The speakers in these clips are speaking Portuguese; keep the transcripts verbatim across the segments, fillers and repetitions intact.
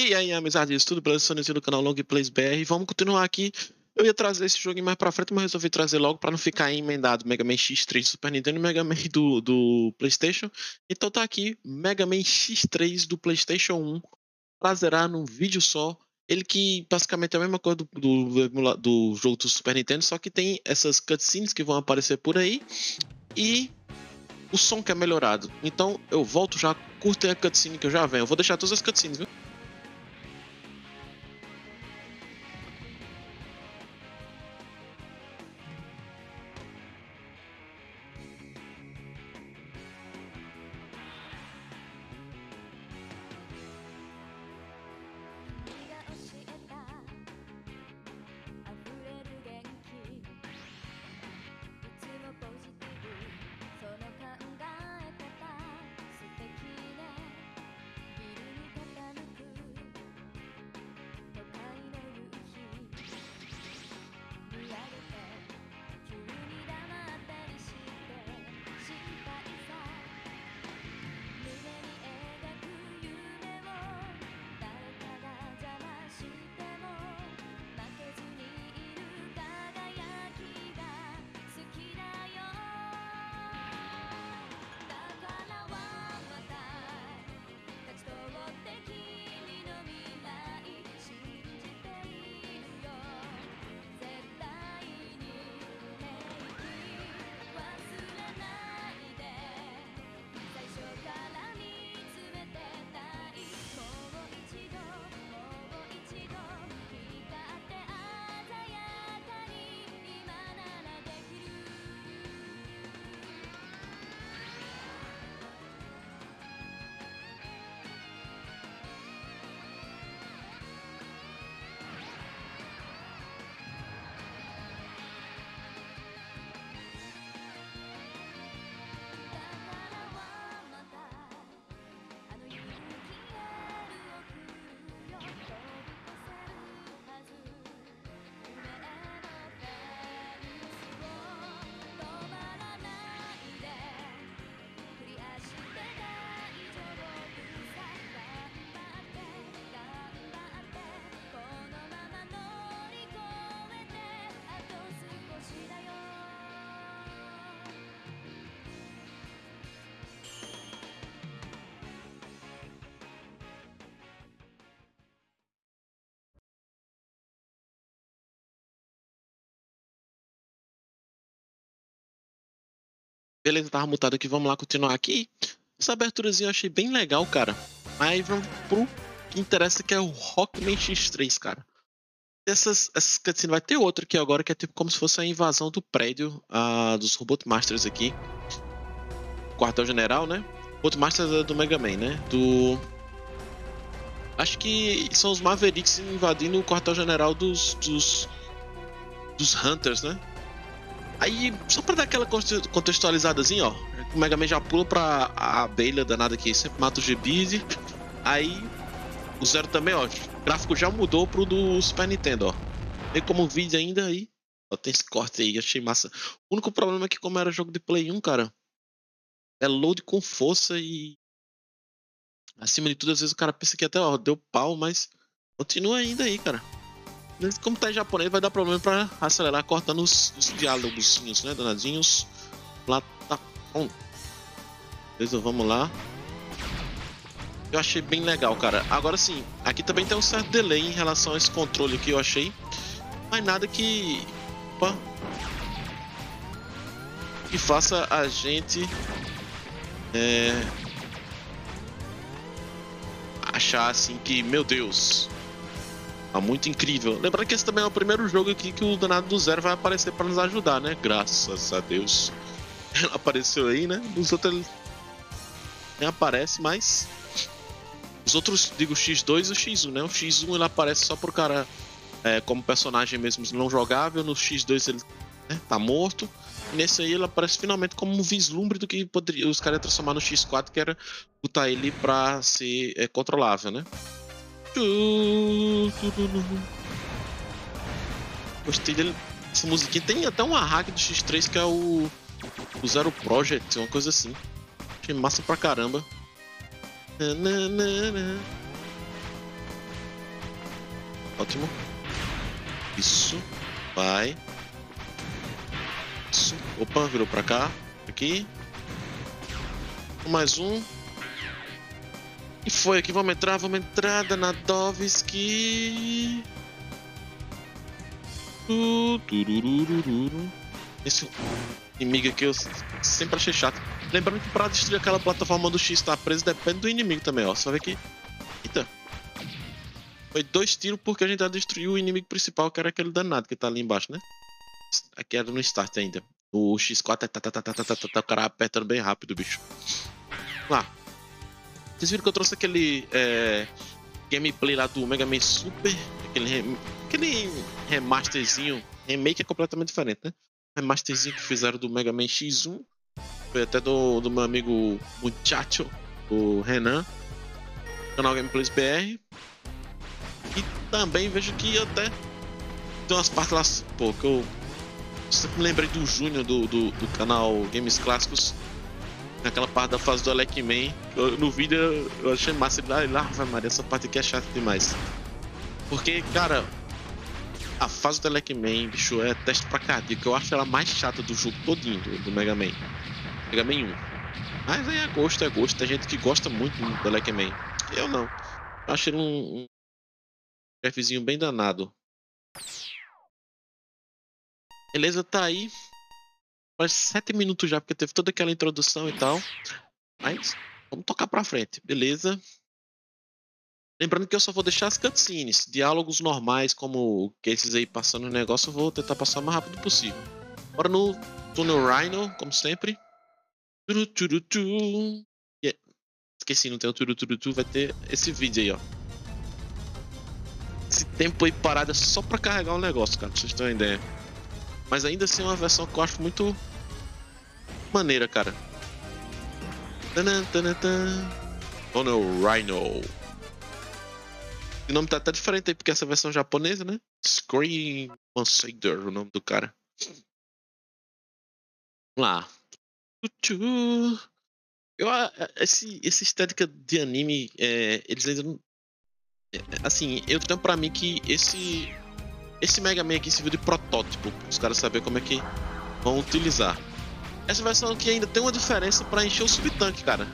E aí, amizades, tudo beleza? Sou Niltinho do canal Long Plays B R. Vamos continuar aqui. Eu ia trazer esse jogo mais pra frente, mas resolvi trazer logo pra não ficar emendado Mega Man X três do Super Nintendo e Mega Man do, do Playstation. Então tá aqui, Mega Man X três do Playstation um, pra zerar num vídeo só. Ele que basicamente é a mesma coisa do, do, do jogo do Super Nintendo, só que tem essas cutscenes que vão aparecer por aí. E o som que é melhorado. Então eu volto já, curtem a cutscene que eu já venho. Eu vou deixar todas as cutscenes, viu? Beleza, tava mutado aqui, vamos lá continuar aqui. Essa aberturazinha eu achei bem legal, cara. Aí vamos pro que interessa, que é o Rockman X três, cara. Essas, essas cutscenes, vai ter outra aqui agora, que é tipo como se fosse a invasão do prédio uh, dos Robot Masters aqui. Quartel-General, né? Robot Masters é do Mega Man, né? Do... Acho que são os Mavericks invadindo o quartel-general dos, dos... Dos Hunters, né? Aí, só pra dar aquela contextualizadazinha, ó, o Mega Man já pula pra a abelha danada que sempre mata o G-Biz. Aí, o Zero também, ó, o gráfico já mudou pro do Super Nintendo, ó. Tem como um vídeo ainda aí, ó, tem esse corte aí, achei massa. O único problema é que como era jogo de Play um, cara, é load com força e... Acima de tudo, às vezes o cara pensa que até, ó, deu pau, mas continua ainda aí, cara. Como tá em japonês, vai dar problema pra acelerar cortando os, os diálogos, né, danadinhos. Lá tá bom. Beleza, vamos lá. Eu achei bem legal, cara. Agora sim, aqui também tem um certo delay em relação a esse controle que eu achei. Mas nada que... Opa. Que faça a gente... É... Achar assim que, meu Deus... Ah, muito incrível. Lembrando que esse também é o primeiro jogo aqui que o danado do Zero vai aparecer pra nos ajudar, né? Graças a Deus. Ele apareceu aí, né? Nos outros ele nem aparece, mas... Os outros, digo, o X dois e o X um, né? O X um ele aparece só pro cara é, como personagem mesmo não jogável. No X dois ele, né, tá morto. E nesse aí ele aparece finalmente como um vislumbre do que poderia, os caras iam transformar no X quatro, que era botar ele pra ser é, controlável, né? Gostei dele. Essa musiquinha tem até uma hack do X três que é o, o Zero Project, uma coisa assim. Achei massa pra caramba. Ótimo. Isso. Vai. Isso. Opa, virou pra cá. Aqui. Mais um. E foi aqui. Vamos entrar, vamos entrar. Danadovski. Esse inimigo aqui eu sempre achei chato. Lembrando que pra destruir aquela plataforma do X tá preso depende do inimigo também, ó. Só ver aqui. Eita. Foi dois tiros porque a gente já destruiu o inimigo principal, que era aquele danado que tá ali embaixo, né? Aqui era no start ainda. O X quatro é tá, tá, tá, tá, tá, tá, tá, tá, o cara apertando bem rápido, bicho. Lá. Vocês viram que eu trouxe aquele é, gameplay lá do Mega Man Super? Aquele, rem... aquele remasterzinho. Remake é completamente diferente, né? Remasterzinho que fizeram do Mega Man X um. Foi até do, do meu amigo Muchacho, o Renan. Canal Gameplays B R. E também vejo que até tem umas partes lá, pô, que eu sempre me lembrei do Júnior do, do, do canal Games Clássicos. Naquela parte da fase do Elec Man. Eu, no vídeo eu, eu achei massa ele lá, ele lá, vai Maria, essa parte aqui é chata demais. Porque, cara, a fase do Elec Man, bicho, é teste pra cardíaco. Eu acho ela mais chata do jogo todinho, do, do Mega Man. Mega Man um. Mas aí é gosto, é gosto. Tem gente que gosta muito do Elec Man. Eu não. Eu acho ele um... um... jefezinho bem danado. Beleza, tá aí. Faz sete minutos já, porque teve toda aquela introdução e tal. Mas vamos tocar pra frente, beleza? Lembrando que eu só vou deixar as cutscenes. Diálogos normais, como esses aí passando o negócio, eu vou tentar passar o mais rápido possível. Agora no Tunnel Rhino, como sempre. Turu, turu, turu. Yeah. Esqueci, não tem o turu, turu, turu. Vai ter esse vídeo aí, ó. Esse tempo aí parado é só pra carregar um negócio, cara, pra vocês terem uma ideia. Mas ainda assim é uma versão que eu acho muito maneira, cara. Tunnel Rhino. O nome tá até diferente aí, porque essa versão japonesa, né? Screen Consider, o nome do cara. Vamos lá. Eu, esse, esse estética de anime, é, eles ainda não... Assim, eu tenho pra mim que esse esse Mega Man aqui serviu de protótipo, para os caras saberem como é que vão utilizar. Essa versão aqui ainda tem uma diferença para encher o Sub-Tank, cara.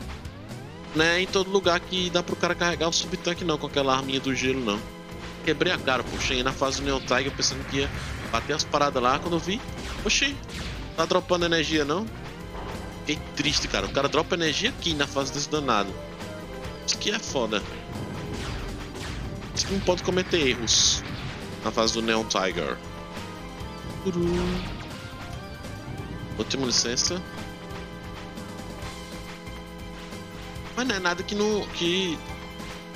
Não é em todo lugar que dá pro cara carregar o Sub-Tank não, com aquela arminha do gelo não. Quebrei a cara, pô. Cheguei na fase do Neon Tiger pensando que ia bater as paradas lá, quando eu vi... Oxi, tá dropando energia não? Fiquei triste, cara. O cara dropa energia aqui na fase desse danado. Isso aqui é foda. Não pode cometer erros na fase do Neon Tiger. Última licença. Mas não é nada que, não, que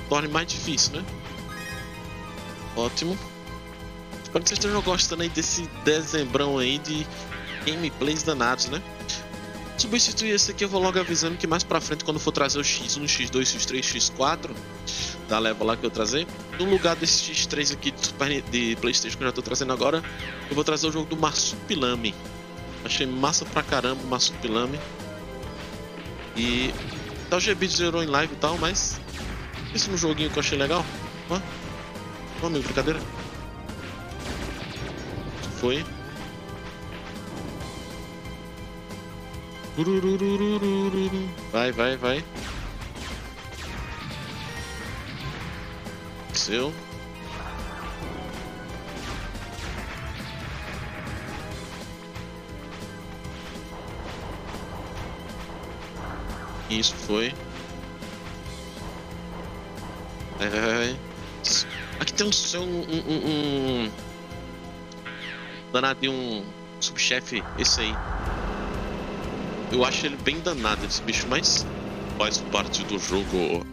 torne mais difícil, né? Ótimo. Espero que vocês estejam gostando aí desse dezembrão aí de gameplays danados, né? Substituir esse aqui, eu vou logo avisando que mais pra frente, quando for trazer o X um, X dois, X três, X quatro da leva lá que eu trazer, no lugar desse X três aqui de, Super, de Playstation que eu já tô trazendo agora, eu vou trazer o jogo do Massupilame. Achei massa pra caramba o Massupilame. E tá, o G B zerou em live e tal, mas esse é um joguinho que eu achei legal. Ó, ó amigo, brincadeira. Foi. Vai, vai, vai. Seu. Isso foi. Vai, vai, vai. Aqui tem um seu. Um. um, um... Danado de um subchefe, esse aí. Eu acho ele bem danado, esse bicho, mas faz parte do jogo.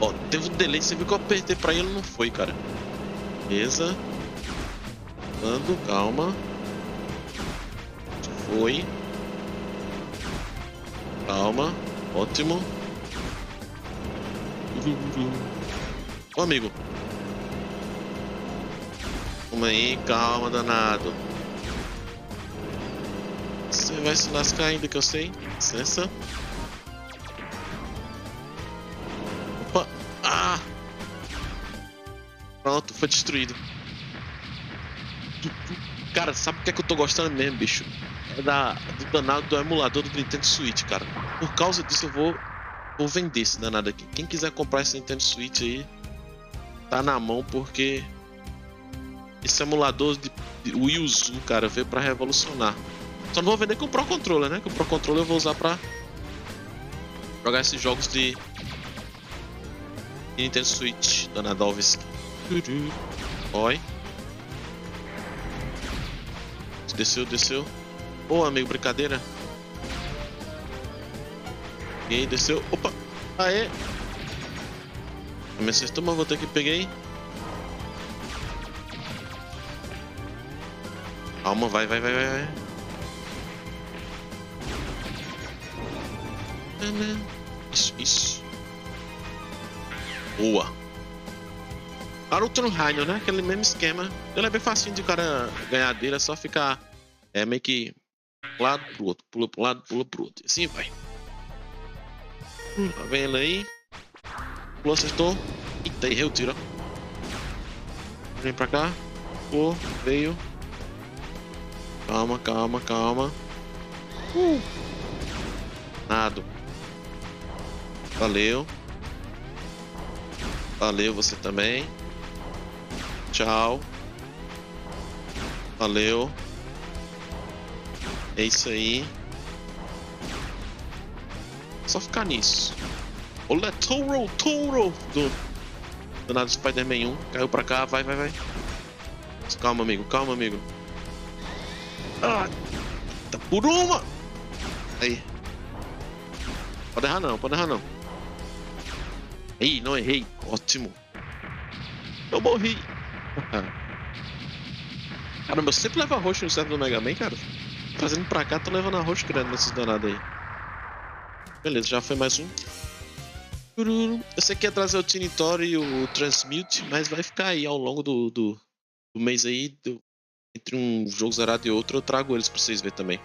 Ó, teve um delay, você viu que eu apertei pra ele, não foi, cara. Beleza. Ando, calma. Foi. Calma. Ótimo. Ô, amigo. Calma aí, calma, danado. Você vai se lascar ainda, que eu sei. Licença. Opa. Ah! ela foi destruída. Cara, sabe o que é que eu tô gostando mesmo, bicho? É da, do danado do emulador do Nintendo Switch, cara. Por causa disso eu vou, vou vender esse danado aqui. Quem quiser comprar esse Nintendo Switch aí, tá na mão, porque esse emulador de, de Wii U, cara, veio pra revolucionar. Só não vou vender com o Pro Controller, né? Que o Pro Controller eu vou usar pra jogar esses jogos de Nintendo Switch, Danadovski. Oi. Desceu, desceu. Ô, oh, amigo, brincadeira. E aí, desceu. Opa! Aê! Me acertou, mas vou ter que peguei. Calma, vai, vai, vai, vai, vai. Isso, isso. Boa. Para o Tunnel Rhino, né? Aquele mesmo esquema. Ele é bem facinho de o cara ganhar dele, é só ficar é, meio que pro lado pro outro, pula pro lado, pula pro outro. E assim vai. Tá vendo ele aí? Pulou, acertou. Eita, errei o tiro. Vem pra cá. Pulou, veio. Calma, calma, calma. Uh. Nado. Valeu. Valeu, você também. Tchau. Valeu. É isso aí. Só ficar nisso. Olha, Touro, Touro do danado Spider-Man um. Caiu pra cá, vai, vai, vai. Calma, amigo, calma, amigo. Ah, tá por uma. Aí. Pode errar não, pode errar não. Ei, não errei. Ótimo. Eu morri. Caramba, eu sempre levo a roxa no server do Mega Man, cara. Trazendo pra cá, tô levando a roxa grande nesses danados aí. Beleza, já foi mais um. Eu sei que ia trazer o Tinitório e o Transmute, mas vai ficar aí ao longo do, do, do mês aí. Do, entre um jogo zerado e outro, eu trago eles pra vocês verem também.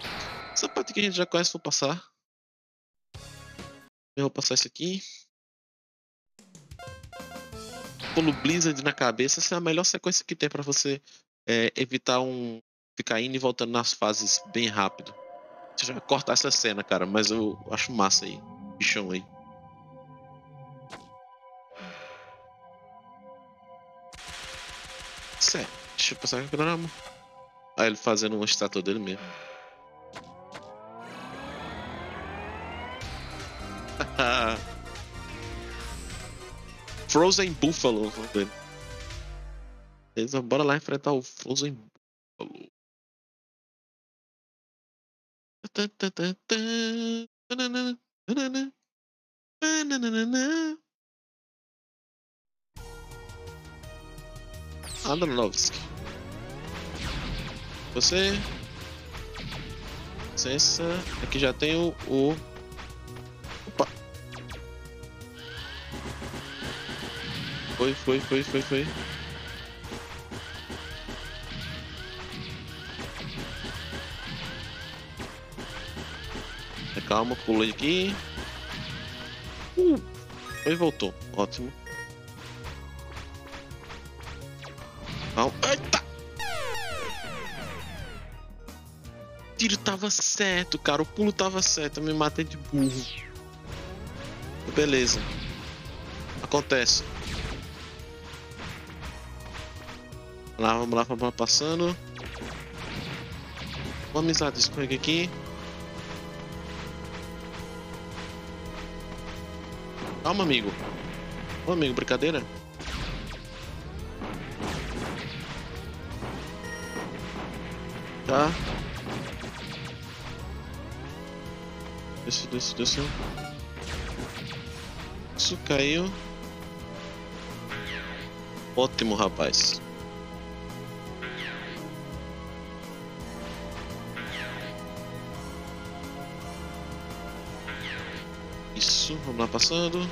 Essa parte que a gente já conhece, vou passar. Eu vou passar isso aqui. Pulo Blizzard na cabeça, essa é a melhor sequência que tem pra você é, evitar um ficar indo e voltando nas fases bem rápido. Deixa eu cortar essa cena, cara, mas eu acho massa aí. Bichão aí. Certo, deixa eu passar aqui na mão. Aí ele fazendo uma estátua dele mesmo. Frozen Buffalo, beleza, bora lá enfrentar o Frozen Buffalo. Danadovski. Você. Licença. Aqui já tem o. o... Opa! Foi, foi, foi, foi, foi. Calma, pulei aqui. Uh, foi e voltou. Ótimo. Calma. Eita! O tiro tava certo, cara. O pulo tava certo. Eu me matei de burro. Beleza. Acontece. Lá, vamos lá, vamos lá, passando. Uma amizade, escorrega aqui. Calma, amigo. Ô, amigo, brincadeira? Tá. Desce, desce, desce. Isso caiu. Ótimo, rapaz. Vamos lá, passando.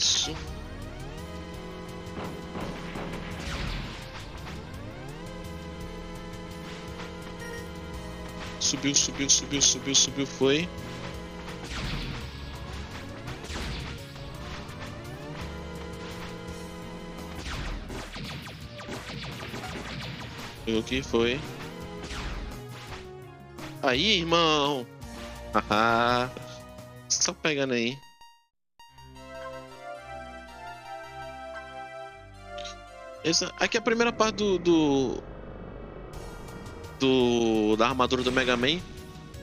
Isso. Subiu, subiu, subiu, subiu, subiu, foi. O que foi? Aí, irmão! Haha! O que vocês estão pegando aí? Essa, aqui é a primeira parte do, do, do... da armadura do Mega Man.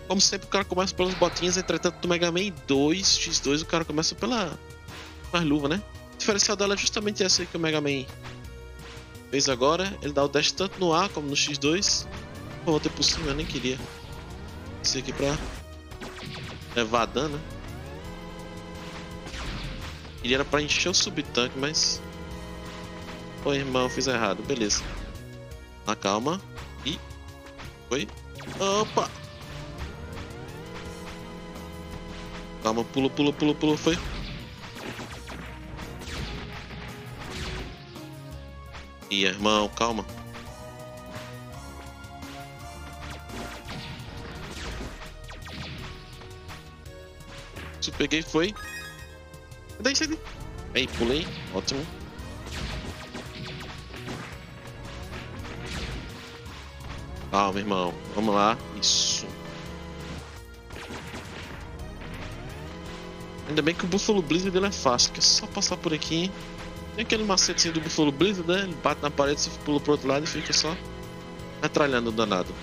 Como sempre, o cara começa pelas botinhas, entretanto, do Mega Man dois, xis dois, o cara começa pela mais luva, né? O diferencial dela é justamente essa aí que o Mega Man fez agora. Ele dá o dash tanto no A como no xis dois. Pô, vou ter por cima, eu nem queria. Isso aqui pra levar dano, né? Ele era pra encher o sub-tanque, mas... Pô, irmão, fiz errado, beleza. Na calma. E foi. Opa! Calma, pula, pula, pula, pula, foi. Ih, irmão, calma. Se peguei, foi. Cadê isso aqui? Aí, pulei, ótimo. Calma, irmão. Vamos lá. Isso. Ainda bem que o Buffalo Blizzard ele é fácil, que é só passar por aqui. Tem aquele macetezinho do Buffalo Blizzard, né? Ele bate na parede, você pula pro outro lado e fica só atralhando o danado.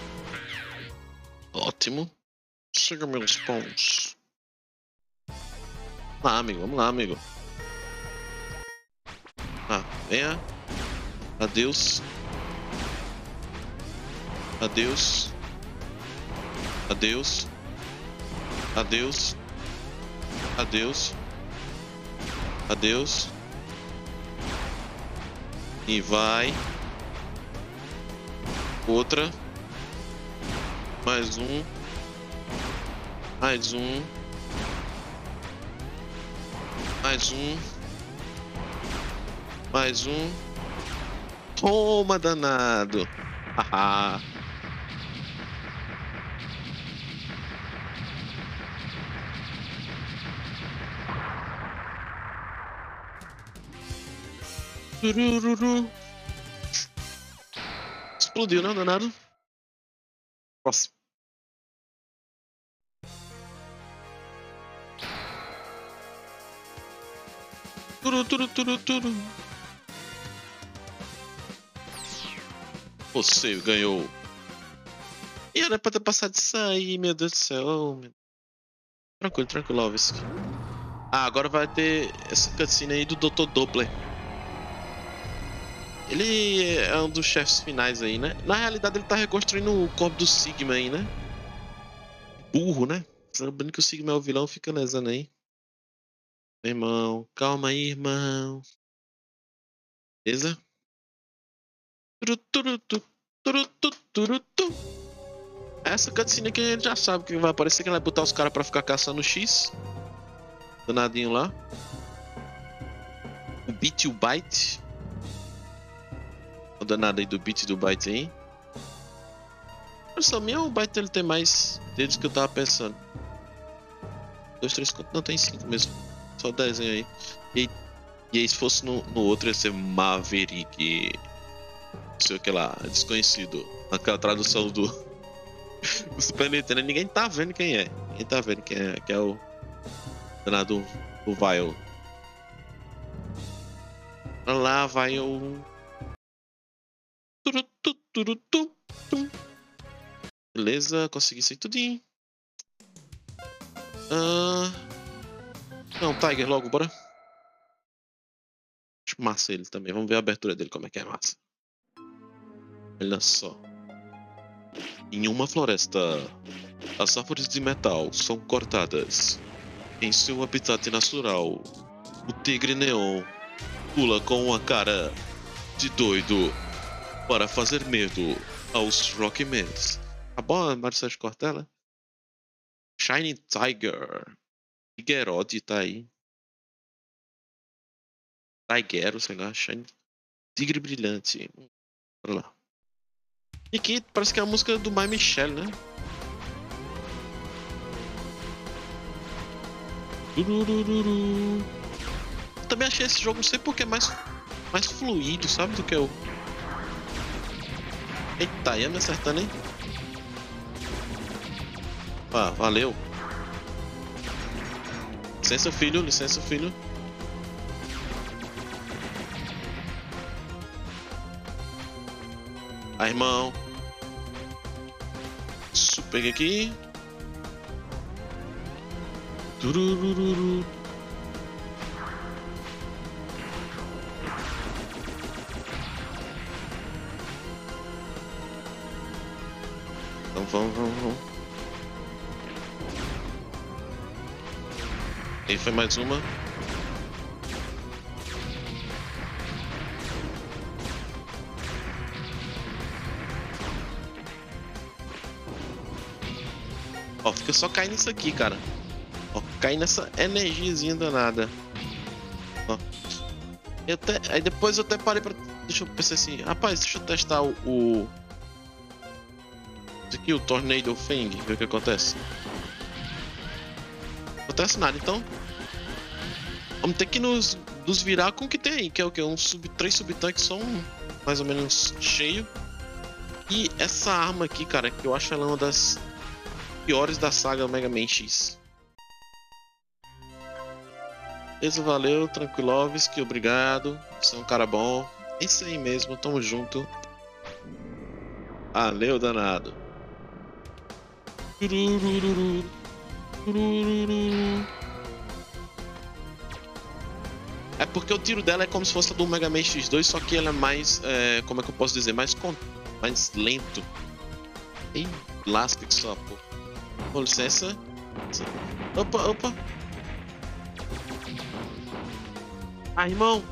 Ótimo. Chega, meus pons. Vamos lá, amigo. Vamos lá, amigo. Ah, venha. Adeus. Adeus. Adeus. Adeus. Adeus. Adeus. E vai. Outra. Mais um. Mais um. Mais um. Mais um. Toma, danado. Haha. Explodiu, né, danado? Próximo. Turu, turu, turu, turu. Você ganhou. E era pra ter passado isso aí, meu Deus do céu. Oh, meu... Tranquilo, tranquilo, Alves. Ah, agora vai ter essa cutscene aí do doutor Doppler. Ele é um dos chefes finais aí, né? Na realidade, ele tá reconstruindo o corpo do Sigma aí, né? Burro, né? Lembrando que o Sigma é o vilão, fica lesando aí. Meu irmão, calma aí, irmão. Beleza? Essa cutscene aqui a gente já sabe que vai aparecer, que ela vai botar os caras pra ficar caçando o X. Danadinho lá. O Beat e o Byte. O danado aí do Beat do Byte aí. Só minha, o Byte ele tem mais dedos que eu tava pensando. dois, três, quatro, não, tem cinco mesmo. Só desenho aí. E, e aí se fosse no, no outro ia ser Maverick. Não sei o que lá, desconhecido. Aquela tradução do, do Super Nintendo. Ninguém tá vendo quem é. Ninguém tá vendo quem é, que é o danado do Vile. Olha lá, Vile. Beleza, consegui isso aí tudinho. Ah... Não, Tiger logo, bora. Massa ele também, vamos ver a abertura dele, como é que é massa. Olha só. Em uma floresta, as árvores de metal são cortadas. Em seu habitat natural, o tigre neon pula com uma cara de doido para fazer medo aos Rockmans. Tá bom, Marcelo Cortella? Shining Tiger. Tigerote tá aí. Tigero, sei lá. Shining... Tigre Brilhante. Bora lá. E aqui parece que é a música do My Michelle, né? Também achei esse jogo, não sei porque, mais, mais fluido, sabe, do que eu. Eita, ia me acertando, hein? Ah, valeu. Licença, filho, licença, filho. Ah, irmão. Isso, peguei aqui. Tururururu. Então vamos, vamos, vamos. E foi mais uma. Ó, fica só caindo isso aqui, cara. Ó, cai nessa energiazinha danada. Ó. Eu até, aí depois eu até parei pra... Deixa eu pensar assim... Rapaz, deixa eu testar o... o... Isso aqui, o Tornado Thing. Ver o que acontece. Não acontece nada, então... Vamos ter que nos, nos virar com o que tem aí. Que é o que? Um sub, três sub-tanques, só um... Mais ou menos cheio. E essa arma aqui, cara, que eu acho ela uma das... piores da saga Mega Man X. Beleza, valeu, Tranquilovski, obrigado. Você é um cara bom. É isso aí mesmo, tamo junto. Valeu, danado. É porque o tiro dela é como se fosse a do Mega Man X dois, só que ela é mais, é, como é que eu posso dizer, mais, con... mais lento. E plástico só, pô. Com licença. Opa, opa. Ah, irmão!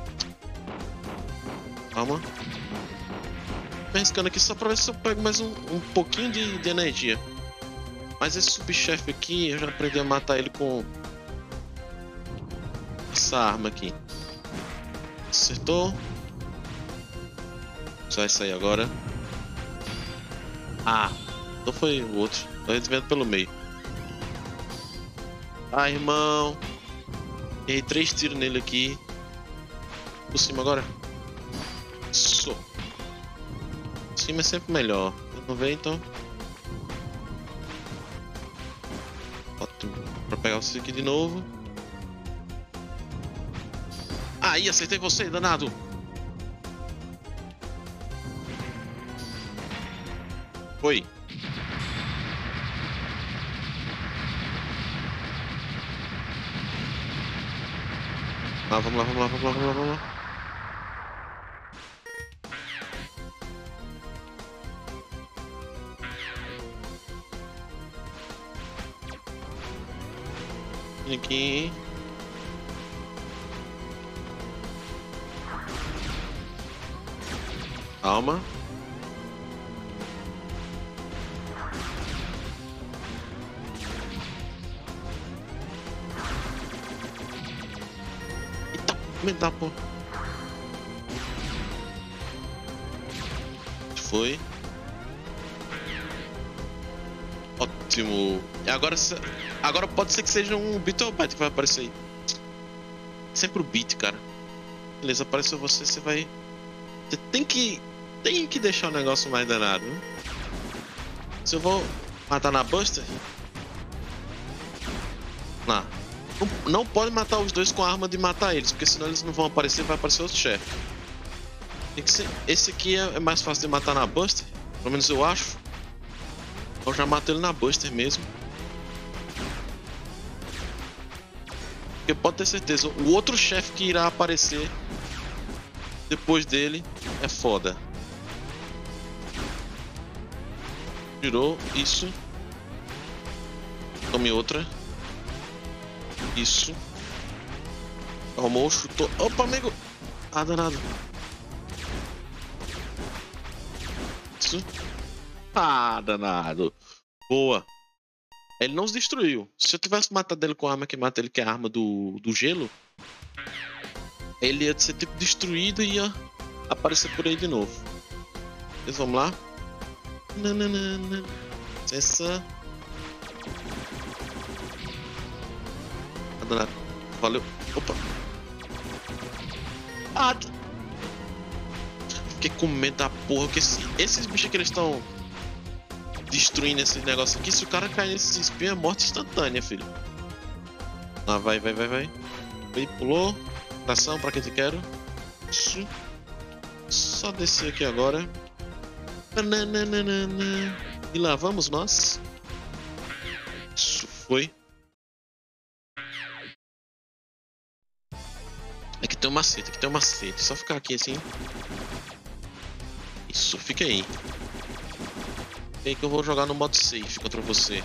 Calma. Tô arriscando aqui só pra ver se eu pego mais um, um pouquinho de, de energia. Mas esse subchefe aqui, eu já aprendi a matar ele com... essa arma aqui. Acertou. Só isso aí agora. Ah! Então foi o outro. Tô desviando pelo meio. Ah, irmão! Errei três tiros nele aqui. Por cima agora. Isso. Por cima é sempre melhor. Não vem então. Ótimo. Pra pegar você aqui de novo. Aí, acertei você, danado. Foi. Ah, vamos lá, vamos lá, vamos lá, vamos lá, vamos lá. Aqui. Calma. Eita, comentar, pô. Foi. Ótimo. E agora se... Agora pode ser que seja um Beat ou Byte que vai aparecer aí. Sempre o Beat, cara. Beleza, apareceu você, você vai... Você tem que... Tem que deixar o negócio mais danado, né? Se eu vou matar na Buster... Não. Não, não pode matar os dois com a arma de matar eles, porque senão eles não vão aparecer, vai aparecer outro chefe. Tem que ser... Esse aqui é mais fácil de matar na Buster, pelo menos eu acho. Eu já matei ele na Buster mesmo. Porque pode ter certeza, o outro chefe que irá aparecer depois dele é foda. Tirou, isso. Tome outra. Isso. Arrumou, chutou. Opa, amigo! Ah, danado. Isso. Ah, danado. Boa. Ele não se destruiu. Se eu tivesse matado ele com a arma que mata ele, que é a arma do, do gelo, ele ia ser tipo destruído e ia aparecer por aí de novo. Mas vamos lá. Nananana. Essa. danado. Valeu. Opa. Ah, fiquei com medo da porra, que esse, esses bichos que eles estão destruindo esse negócio aqui, se o cara cair nesse espinho é morte instantânea, filho. Ah, vai, vai, vai, vai. Ele pulou. Tração, pra que te quero. Isso. Só descer aqui agora. E lá vamos nós. Isso foi. Aqui tem um macete, aqui tem um macete. Só ficar aqui assim. Isso, fica aí. E aí que eu vou jogar no modo safe contra você.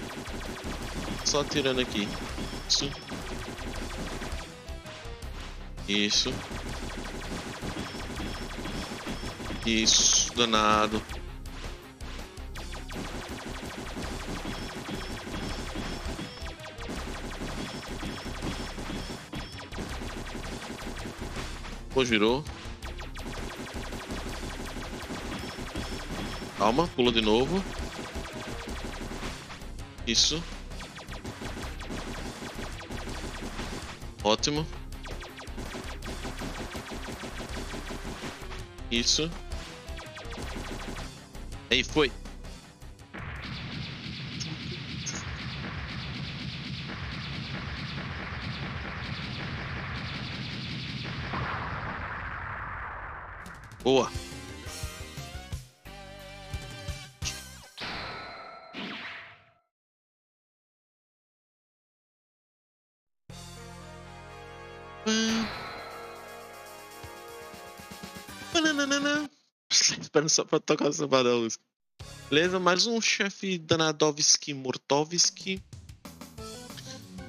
Só atirando aqui. Isso. Isso. Isso, danado. Pô, girou. Calma, pula de novo. Isso. Ótimo. Isso. Aí foi. Boa. Esperando só pra tocar o samba da luz. Beleza, mais um chefe Danadovski, Mortovski.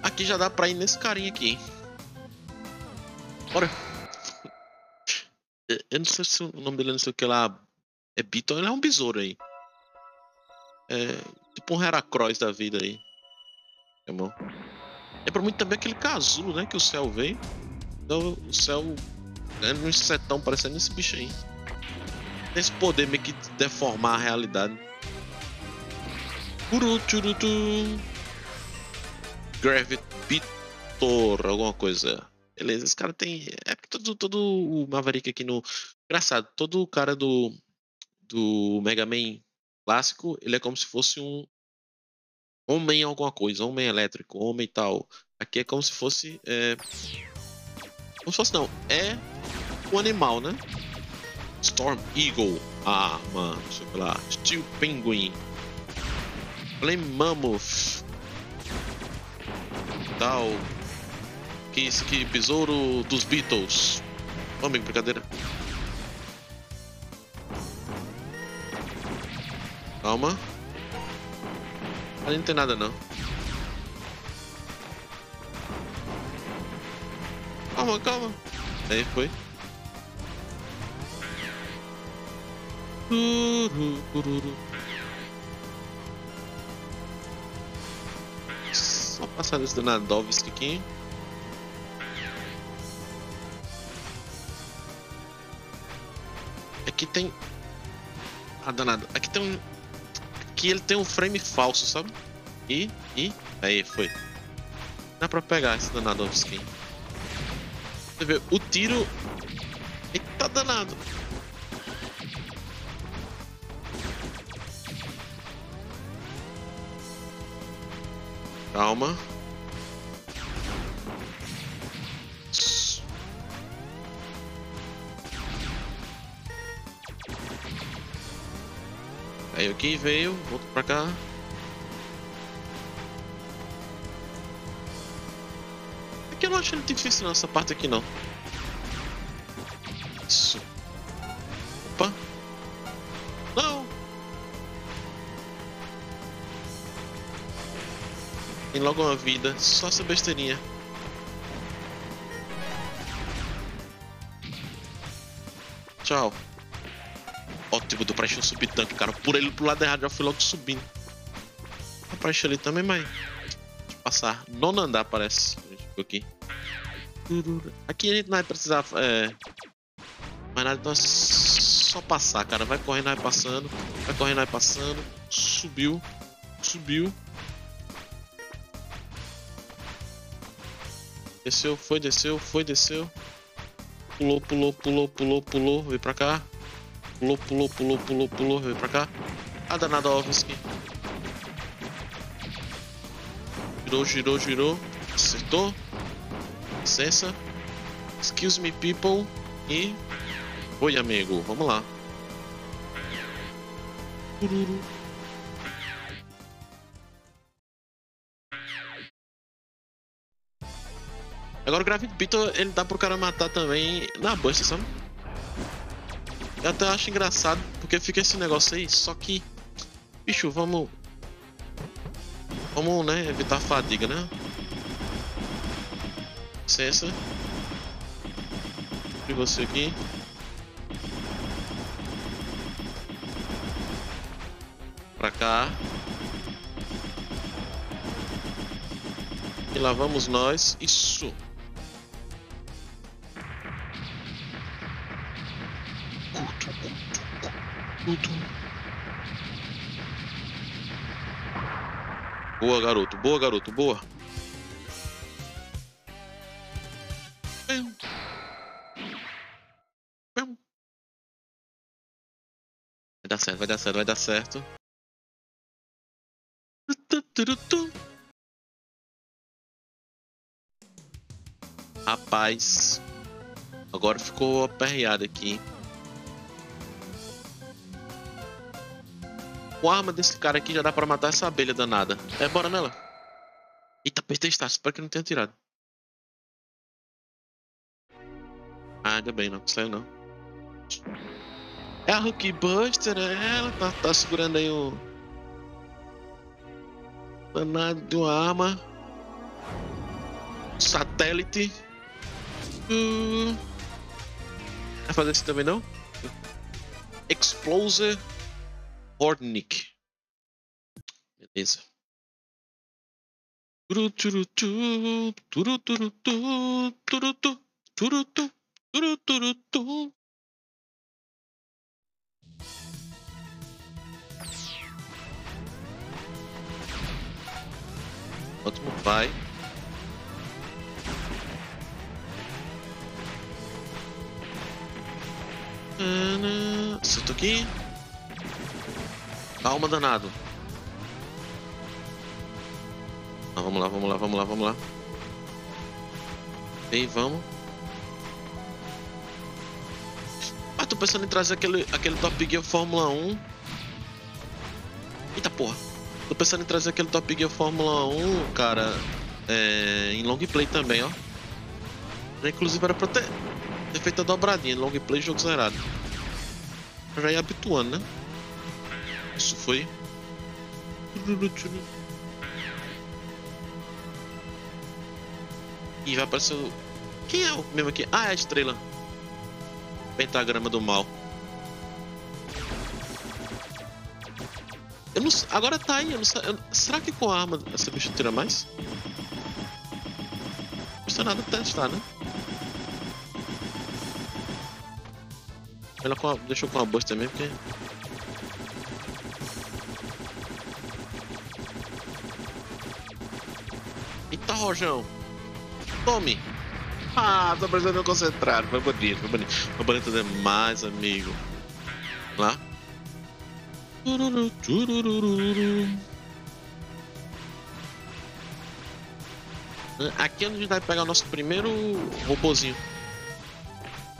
Aqui já dá pra ir nesse carinha aqui. Bora. Eu não sei se o nome dele, não sei o que lá. É Beaton, ele é um besouro aí. É tipo um Heracross da vida aí. É bom. É pra muito também aquele casulo, né? Que o céu veio. Então o céu é um insetão parecendo esse bicho aí. Tem esse poder meio que deformar a realidade. Gravitor, alguma coisa. Beleza, esse cara tem... É porque todo, todo o Maverick aqui no... Engraçado, todo o cara do... Do Mega Man clássico, ele é como se fosse um... Homem alguma coisa, homem elétrico, homem tal. Aqui é como se fosse... É... Como se fosse não, é um animal, né? Storm Eagle. Ah, mano, deixa eu lá. Steel Penguin. Flame Mammoth. Tal. Que isso aqui, besouro dos Beatles. Ô, amigo, brincadeira. Calma. Ali não tem nada, não. Calma, calma. Aí foi. Só passar desse Danadovski aqui. Aqui tem... Ah, danado. Aqui tem um... Aqui ele tem um frame falso, sabe? E... E... Aí, foi. Dá pra pegar esse Danadovski. Você vê, o tiro... Eita, danado! Calma. Aí aqui veio, volto pra cá. Aqui eu não acho muito difícil nessa parte aqui não. Isso. Opa. Tem logo uma vida, só essa besteirinha. Tchau. Ótimo, do preste um sub-tank, cara. Por ele pro lado errado, já fui logo subindo. A preste ali também, mas... Deixa eu passar. Nono andar, parece. Aqui. Aqui a gente não vai precisar... É... Mais nada, então é só passar, cara. Vai correndo, vai passando. Vai correndo, vai passando. Subiu. Subiu. Desceu, foi, desceu, foi, desceu. Pulou, pulou, pulou, pulou, pulou, veio pra cá. Pulou, pulou, pulou, pulou, pulou, veio pra cá. A Danadovski. Girou, girou, girou. Acertou. Licença. Excuse me, people. E... Oi, amigo. Vamos lá. Agora o Graphic Beetle, ele dá pro cara matar também na Buster, sabe? Eu até acho engraçado, porque fica esse negócio aí, só que... Bicho, vamos... Vamos, né, evitar a fadiga, né? Licença. E você aqui. Pra cá. E lá vamos nós. Isso. Curto, curto, curto. Boa, garoto. Boa, garoto. Boa. Vai dar certo, vai dar certo, vai dar certo. Rapaz. Agora ficou aperreado aqui. Com a arma desse cara aqui já dá pra matar essa abelha danada. É, bora nela. Eita, apertei start, espero que não tenha tirado. Ah, ainda bem, não saiu não. É a Hulk Buster, né? Ela tá, tá segurando aí um... danado de uma arma. Satélite. Uh... Vai fazer isso também não? Exploser Hornick. Beleza. Ótimo, vai. Acerto aqui. Calma, danado. Ah, vamos lá, vamos lá, vamos lá, vamos lá. Bem, vamos. Ah, tô pensando em trazer aquele, aquele Top Gear Fórmula um. Eita porra. Tô pensando em trazer aquele Top Gear Fórmula um, cara. É, em long play também, ó. Inclusive era pra ter, ter feito a dobradinha. Long play, jogo zerado. Já ia habituando, né? Isso foi. E vai aparecer o... Quem é o mesmo aqui? Ah, é a estrela. Pentagrama do mal. Eu não... Agora tá aí. Eu não... eu... Será que com a arma essa bicha tira mais? Não custa nada testar, né? Ela com a... Deixa eu com a bosta também, porque... Eita, rojão. Tome. Ah, tô precisando me concentrar. Foi bonito, foi bonito. Foi bonito demais, amigo. Vamos lá. Aqui é onde a gente vai pegar o nosso primeiro robozinho.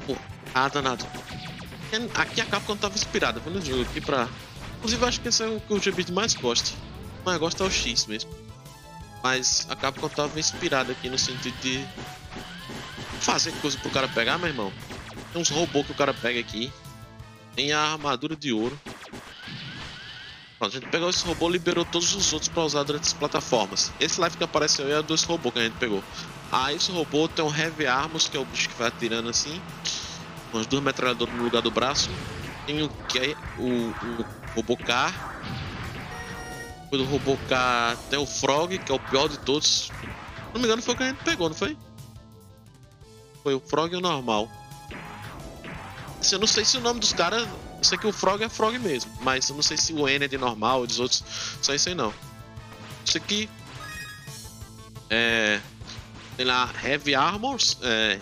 Oh, ah, danado. Aqui a Capcom tava inspirada. Vou no jogo aqui pra... Inclusive, acho que esse é o que o G B mais gosta. Mas gosta é o X mesmo. Mas a Capcom tava inspirada aqui no sentido de... fazer coisa pro cara pegar, meu irmão. Tem uns robôs que o cara pega aqui. Tem a armadura de ouro. Pronto, a gente pegou esse robô e liberou todos os outros pra usar durante as plataformas. Esse live que apareceu aí é dois robôs que a gente pegou. Ah, esse robô tem um Heavy Arms, que é o bicho que vai atirando assim. Umas duas metralhadoras no lugar do braço. Tem o que é o, o robô car. Depois do robô car tem o Frog, que é o pior de todos. Se não me engano foi o que a gente pegou, não foi? Foi o Frog e o normal. Assim, eu não sei se o nome dos caras... Eu sei que o Frog é Frog mesmo. Mas eu não sei se o N é de normal ou dos outros. Só isso aí não. Isso aqui... É... sei lá, Heavy Arms, é,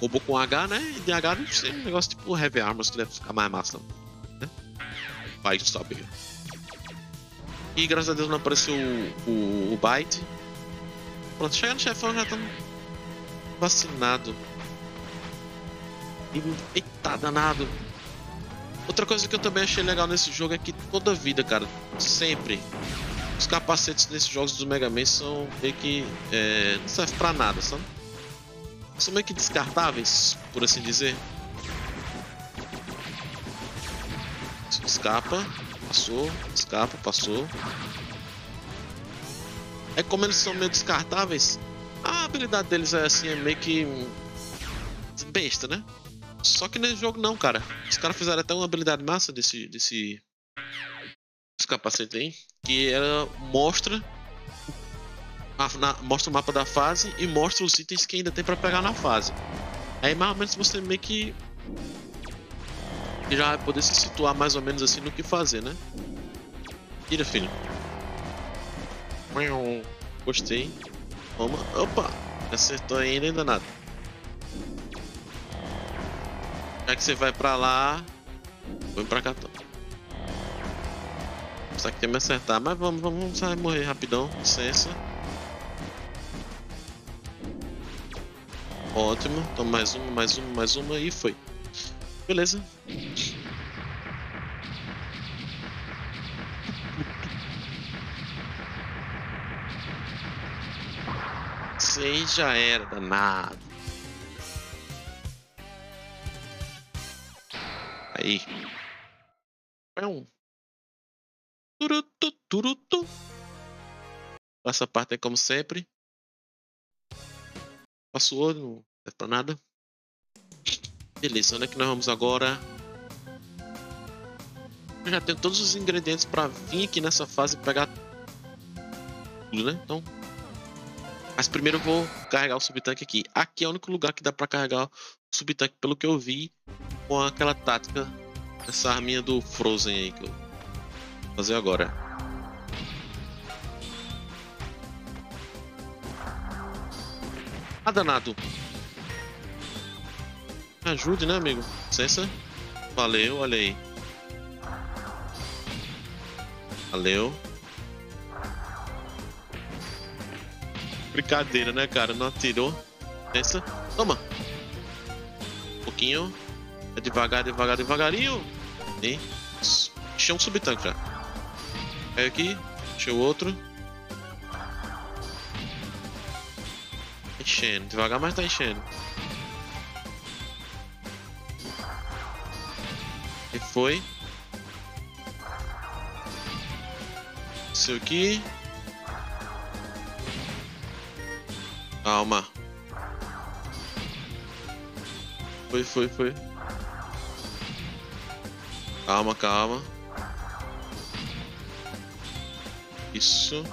robô com H, né? E D H não sei, um negócio tipo Heavy Arms que deve ficar mais massa, né? Vai saber. E graças a Deus não apareceu o, o, o Byte. Pronto, chegando no chefão já estamos vacinado. Eita, danado. Outra coisa que eu também achei legal nesse jogo é que toda vida, cara, sempre os capacetes nesses jogos do Mega Man são meio que é, não serve pra nada, sabe? São meio que descartáveis, por assim dizer. Escapa, passou, escapa, passou. É como eles são meio descartáveis, a habilidade deles é assim, é meio que besta, né? Só que nesse jogo não, cara. Os caras fizeram até uma habilidade massa desse, desse... desse capacete aí, que ela mostra a, na, mostra o mapa da fase e mostra os itens que ainda tem pra pegar na fase. Aí mais ou menos você meio que já vai poder se situar mais ou menos assim no que fazer, né? Tira, filho. Gostei. Toma. Opa! Acertou ainda, ainda nada. Já que você vai pra lá, vou pra cá também. Só que tem que me acertar, mas vamos, vamos, vamos morrer rapidão, licença. Ótimo, toma mais uma, mais uma, mais uma e foi. Beleza. Isso aí já era, danado. Aí. É um. Turutu, turutu. Essa parte é como sempre. Passou, não serve pra nada. Beleza, onde é que nós vamos agora? Eu já tenho todos os ingredientes pra vir aqui nessa fase e pegar tudo, né? Então. Mas primeiro eu vou carregar o Sub-Tank aqui. Aqui é o único lugar que dá pra carregar o Sub-Tank, pelo que eu vi. Com aquela tática, essa arminha do Frozen aí que eu vou fazer agora. Ah, danado! Me ajude, né, amigo? Licença? Valeu, olha aí. Valeu. Brincadeira, né, cara? Não atirou. Licença? Toma! Um pouquinho. Devagar, devagar, devagarinho. E encheu um Sub-Tank já. Caiu aqui, encheu outro. Enchendo, devagar, mas tá enchendo. E foi. Desceu aqui. Calma. Foi, foi, foi. Calma, calma. Isso.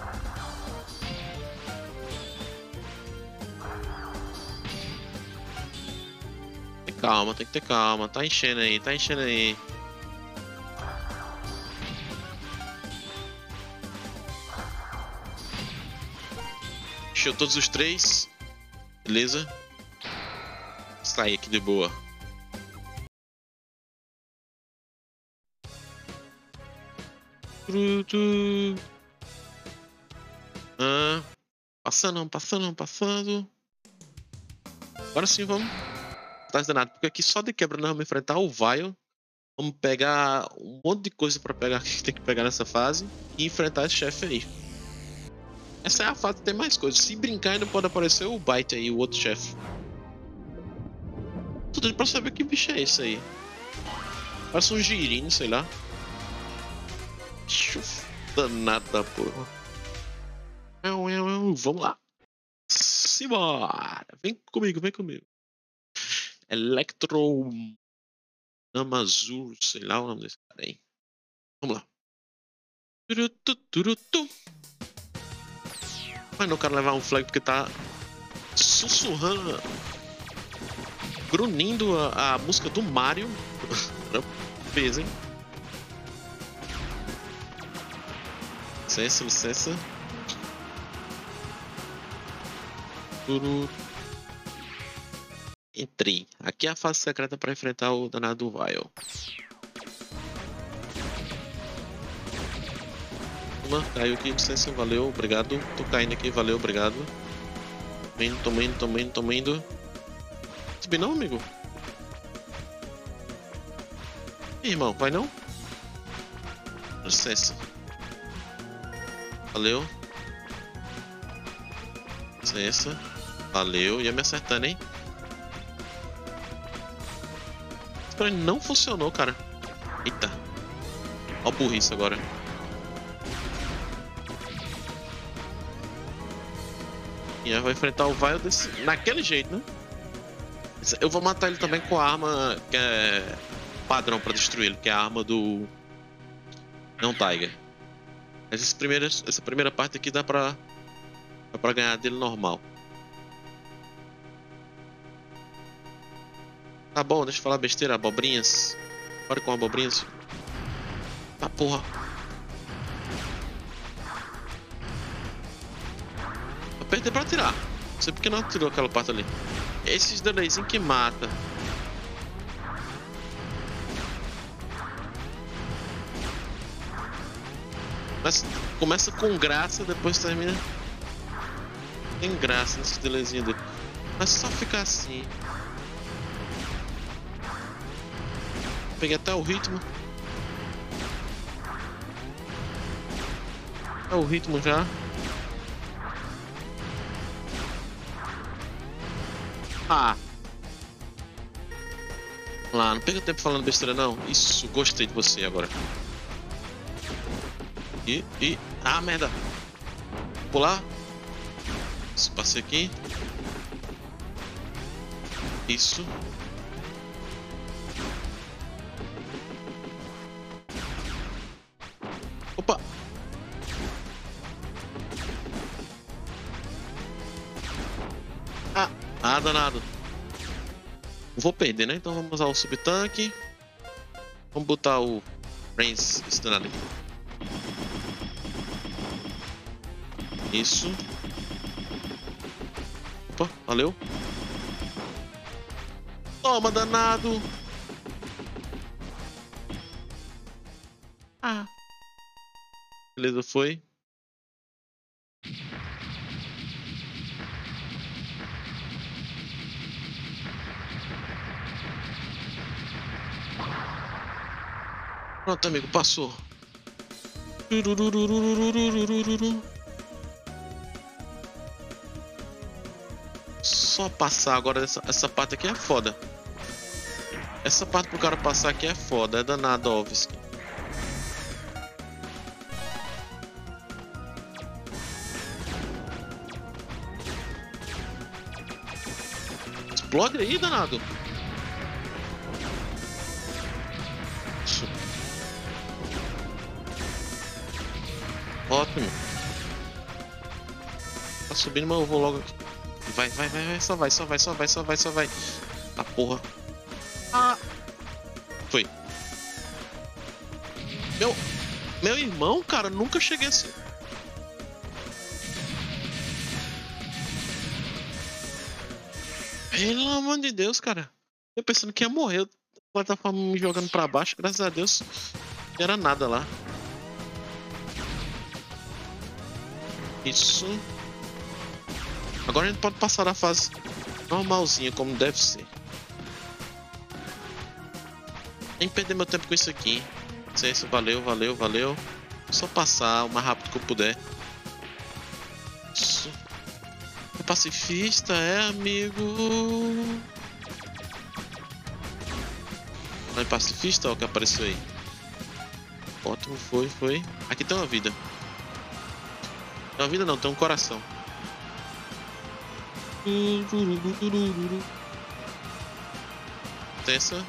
Tem calma, tem que ter calma. Tá enchendo aí, tá enchendo aí. Encheu todos os três. Beleza. Sai aqui de boa. Ah, passando, passando, passando. Agora sim vamos. Tá danado, porque aqui só de quebra nós vamos enfrentar o Vile. Vamos pegar um monte de coisa pra pegar que tem que pegar nessa fase e enfrentar esse chefe aí. Essa é a fase que tem mais coisas. Se brincar ainda pode aparecer o Byte aí, o outro chefe. Tô doido pra saber que bicho é esse aí. Parece um girino, sei lá. Danada, porra. Vamos lá. Simbora. Vem comigo, vem comigo. Electro Namazur, sei lá o nome desse cara aí. Vamos lá. Mas não quero levar um flag porque tá sussurrando, grunindo a, a música do Mario. Fez, hein? Licença, licença. Tururu. Entrei. Aqui é a fase secreta para enfrentar o danado Vile. Uma, caiu aqui, licença, valeu, obrigado. Tô caindo aqui, valeu, obrigado. Tô indo, tô indo, tô indo, tô indo. Subi não, amigo? Ih, irmão, vai não? Licença. Valeu. Licença. Valeu, ia me acertando, hein? Não funcionou, cara. Eita. Ó o burrice agora. E aí vai enfrentar o Vile desse... naquele jeito, né? Eu vou matar ele também com a arma que é padrão pra destruir ele, que é a arma do... Neon Tiger. Mas esse primeiro, essa primeira parte aqui dá pra... dá pra ganhar dele normal. Tá bom, deixa eu falar besteira, abobrinhas. Bora com abobrinhas. Tá porra. Eu perdi pra atirar. Não sei porque não atirou aquela parte ali. Esses delayzinhos que mata. Mas começa com graça, depois termina. Tem graça nesses delayzinhos dele. Mas só ficar assim. Peguei até o ritmo. É o ritmo já. Ah! Vamos lá, não perca tempo falando besteira não. Isso, gostei de você agora. E, e... Ah, merda! Vou pular. Isso, passei aqui. Isso. Opa! Ah, ah, danado. Vou perder, né? Então vamos usar o Sub-Tank. Vamos botar o Prince, esse danado aqui. Isso. Opa, valeu. Toma, danado! Ah. Beleza, foi. Pronto, amigo, passou. Só passar agora. Essa, essa parte aqui é foda. Essa parte pro cara passar aqui é foda. É Danadovski. Explode aí, danado! Isso. Ótimo! Tá subindo, mas eu vou logo aqui. Vai, vai, vai, vai, só vai, só vai, só vai, só vai, só vai. A porra! Ah! Foi! Meu... Meu irmão, cara, nunca cheguei assim. Pelo amor de Deus, cara. Eu pensando que ia morrer. Eu tava me jogando pra baixo. Graças a Deus, não era nada lá. Isso. Agora a gente pode passar na fase normalzinha, como deve ser. Nem perder meu tempo com isso aqui. Não sei se valeu, valeu, valeu. Só passar o mais rápido que eu puder. Isso. Pacifista é amigo. Não é pacifista, ó, que apareceu aí. Ótimo, foi, foi. Aqui tem uma vida. Tem uma vida não, tem um coração. Tensa.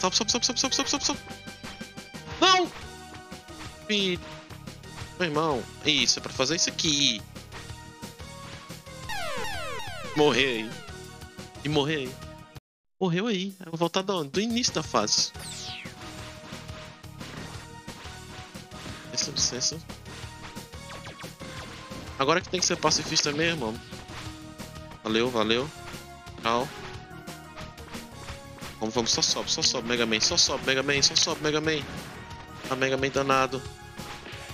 Sobe, sobe, sobe, sobe, sobe, sobe, sobe. Não! E... Meu irmão, isso, é pra fazer isso aqui. Morreu aí. E morreu aí. Morreu aí. Eu vou voltar do, do início da fase. Licença, licença. Agora que tem que ser pacifista mesmo, mano. Valeu, valeu. Tchau. Vamos, vamos, só sobe, só sobe, Mega Man, só sobe, Mega Man, só sobe, Mega Man. Ah, Mega Man danado.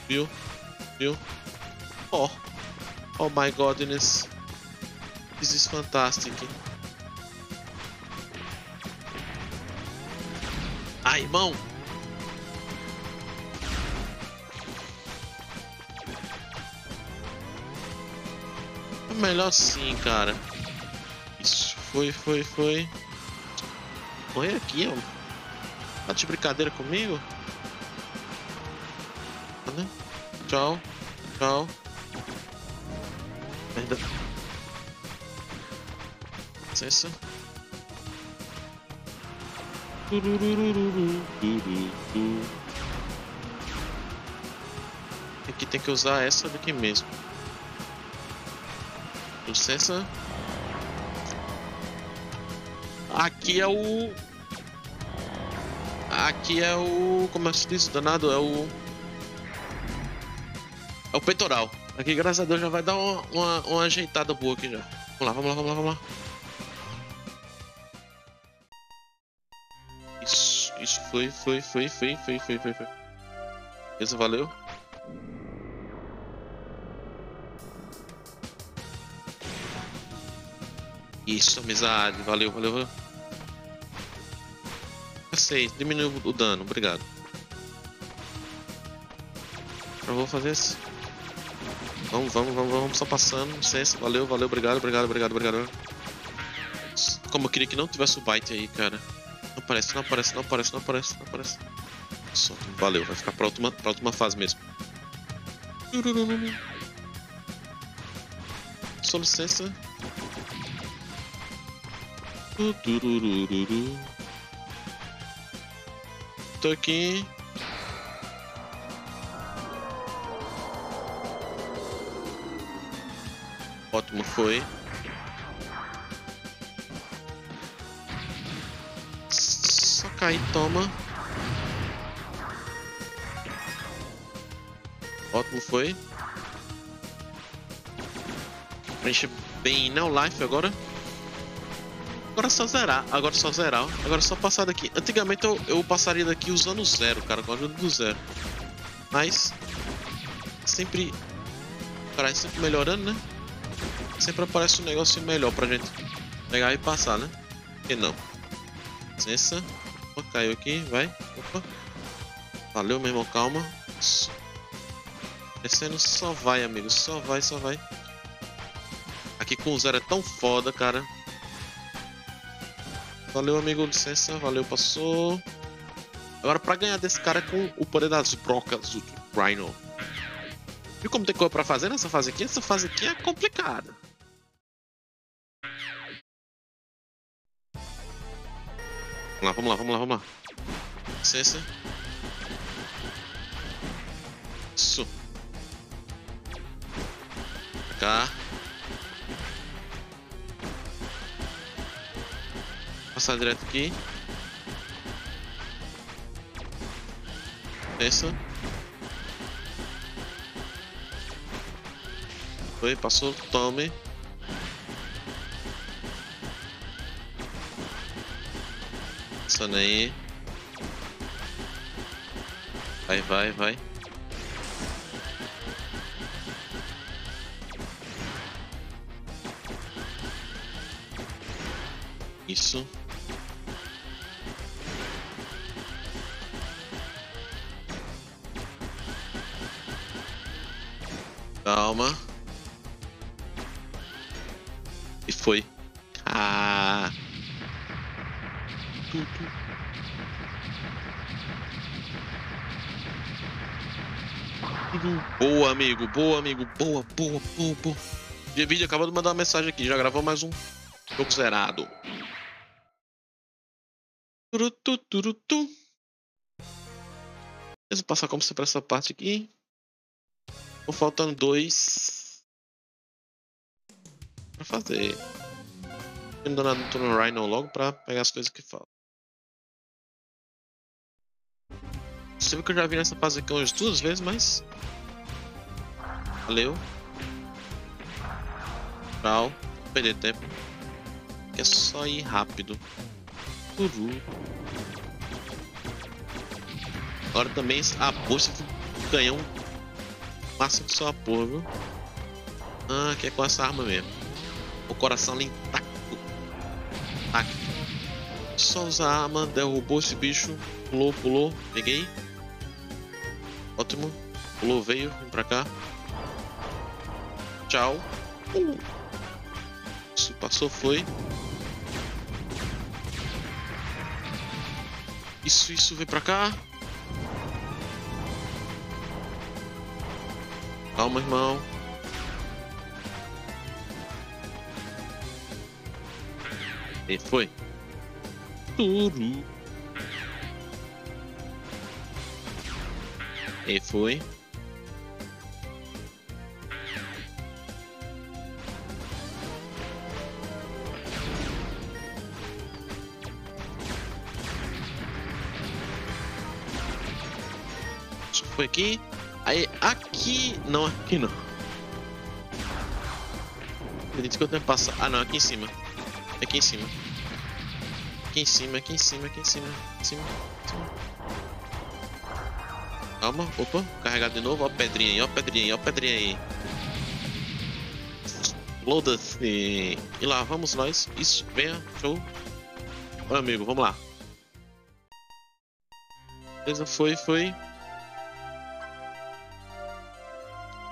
Viu? Viu? Oh. Oh my godness. This is fantastic. Ai, irmão! É melhor sim, cara. Isso, foi, foi, foi. Correr aqui, ó. Tá de brincadeira comigo? Tchau, tchau. Merda. Licença. Aqui tem que usar essa daqui mesmo. Licença. Aqui é o... Aqui é o... Como é que se diz? Danado é o... É o peitoral. Aqui, graças a Deus, já vai dar uma, uma, uma ajeitada boa aqui já. Vamos lá, vamos lá, vamos lá, vamos lá. Isso, isso foi, foi, foi, foi, foi, foi, foi, foi. Beleza, valeu. Isso, amizade. Valeu, valeu, valeu. Eu sei, diminuiu o dano, obrigado. Eu vou fazer isso. Vamos, vamos, vamos, vamos, só passando, licença, valeu, valeu, obrigado, obrigado, obrigado, obrigado. Como eu queria que não tivesse o Byte aí, cara. Não aparece, não aparece, não aparece, não aparece, não aparece. Só, valeu, vai ficar pra última, pra última fase mesmo. Só licença. Tô aqui. Ótimo, foi. Só cair, toma. Ótimo, foi. Preenche bem no life agora. Agora é só zerar, agora é só zerar. Agora é só passar daqui. Antigamente eu, eu passaria daqui usando zero, cara, com a ajuda do zero. Mas sempre... Cara, sempre melhorando, né? Sempre aparece um negócio melhor pra gente pegar e passar, né? E não. Licença. Opa, caiu aqui, vai. Opa. Valeu, meu irmão, calma. Descendo só vai, amigo. Só vai, só vai. Aqui com o zero é tão foda, cara. Valeu, amigo, licença. Valeu, passou. Agora pra ganhar desse cara é com o poder das brocas do Rhino. Viu como tem coisa pra fazer nessa fase aqui? Essa fase aqui é complicada. Vamos lá, vamos lá, vamos lá, vamos lá. Licença. Isso. Pra cá. Passar direto aqui. Licença. Foi, passou, tome. Passando aí. Vai, vai, vai. Isso. Calma. E foi. Ah. Tudo. Tudo. Boa, amigo. Boa, amigo. Boa, boa, boa, boa. G B acabou de mandar uma mensagem aqui. Já gravou mais um jogo zerado. Turutu, turutu. Deixa eu passar como se para essa parte aqui. Tô faltando dois. Pra fazer. Tô indo no Tunnel Rhino logo pra pegar as coisas que faltam. Você viu que eu já vi nessa fase aqui umas duas vezes, mas. Valeu. neutral, não perder tempo, que é só ir rápido. Uhul. Agora também a bolsa do canhão passa de sua porra, viu? Ah, que é com essa arma mesmo. O coração ali intacto. Intacto. Só usar a arma, derrubou esse bicho, pulou, pulou, peguei. Ótimo. Pulou, veio, vem pra cá. Tchau. Uh. Isso passou, foi. Isso, isso, vem pra cá. Calma, irmão. E foi. Turu. E foi. Isso foi aqui. Aí, aqui... Não, aqui não. Acredito que eu tenho que passar... Ah, não. Aqui em cima. Aqui em cima. Aqui em cima, aqui em cima, aqui em cima. Aqui em cima, aqui em cima. Calma. Opa. Carregado de novo. Ó a pedrinha aí, ó a pedrinha aí, ó a pedrinha aí. Loda-se. E lá, vamos nós. Isso, venha. Show. Olha, amigo, vamos lá. Beleza, foi, foi.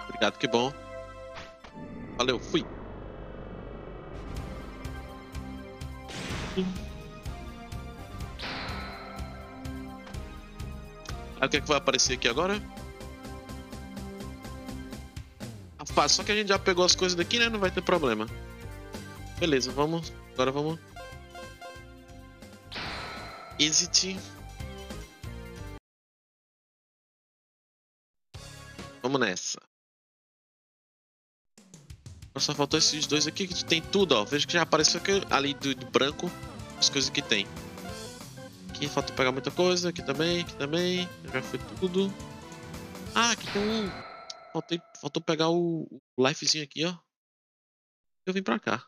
Obrigado, que bom. Valeu, fui. Aí o que é que vai aparecer aqui agora? Rapaz, só que a gente já pegou as coisas daqui, né? Não vai ter problema. Beleza, vamos. Agora vamos. Exit. Vamos nessa. Só faltou esses dois aqui que tem tudo, ó. Veja que já apareceu aqui, ali do, do branco as coisas que tem. Aqui falta pegar muita coisa, aqui também, aqui também. Já foi tudo. Ah, aqui tem um... Faltei, faltou pegar o, o lifezinho aqui, ó. Eu vim pra cá.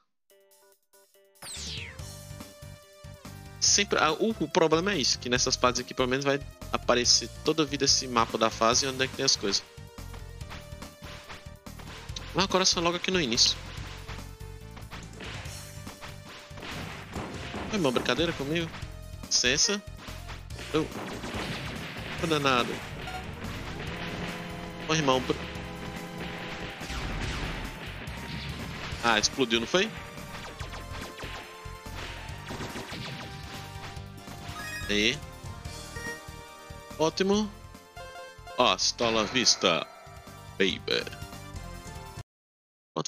Sempre... Ah, o, o problema é isso, que nessas partes aqui pelo menos vai aparecer toda a vida esse mapa da fase onde é que tem as coisas. Lá o coração logo aqui no início. Foi uma brincadeira comigo? Licença. Eu... Tô danado. Ô irmão... Ah, explodiu, não foi? Aí. Ótimo. Hasta la vista, baby.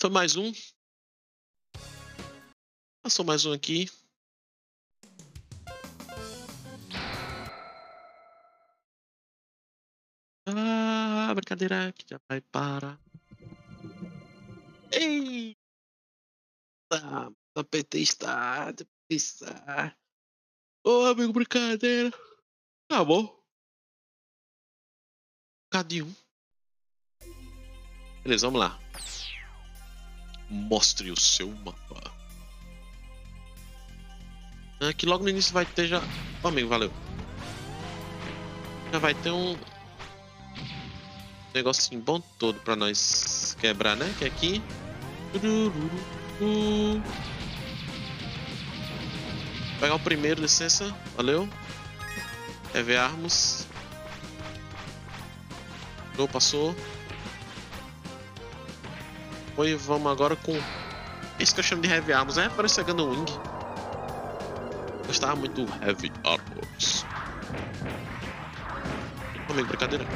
Foi mais um. Passou mais um aqui. Ah, brincadeira que já vai para. Ei! Tá, apertei está, está. Ô, amigo, brincadeira. Tá bom. Cadê um? Beleza, vamos lá. Mostre o seu mapa. Aqui logo no início vai ter já... Oh, amigo, valeu. Já vai ter um... negocinho bom todo pra nós quebrar, né? Que aqui... Vou pegar o primeiro, licença. Valeu. Heavy Arms. Passou, passou. E vamos agora com esse que eu chamo de Heavy Arms, é para o Second Wing. Gostava muito do Heavy Arms. Amigo, brincadeira.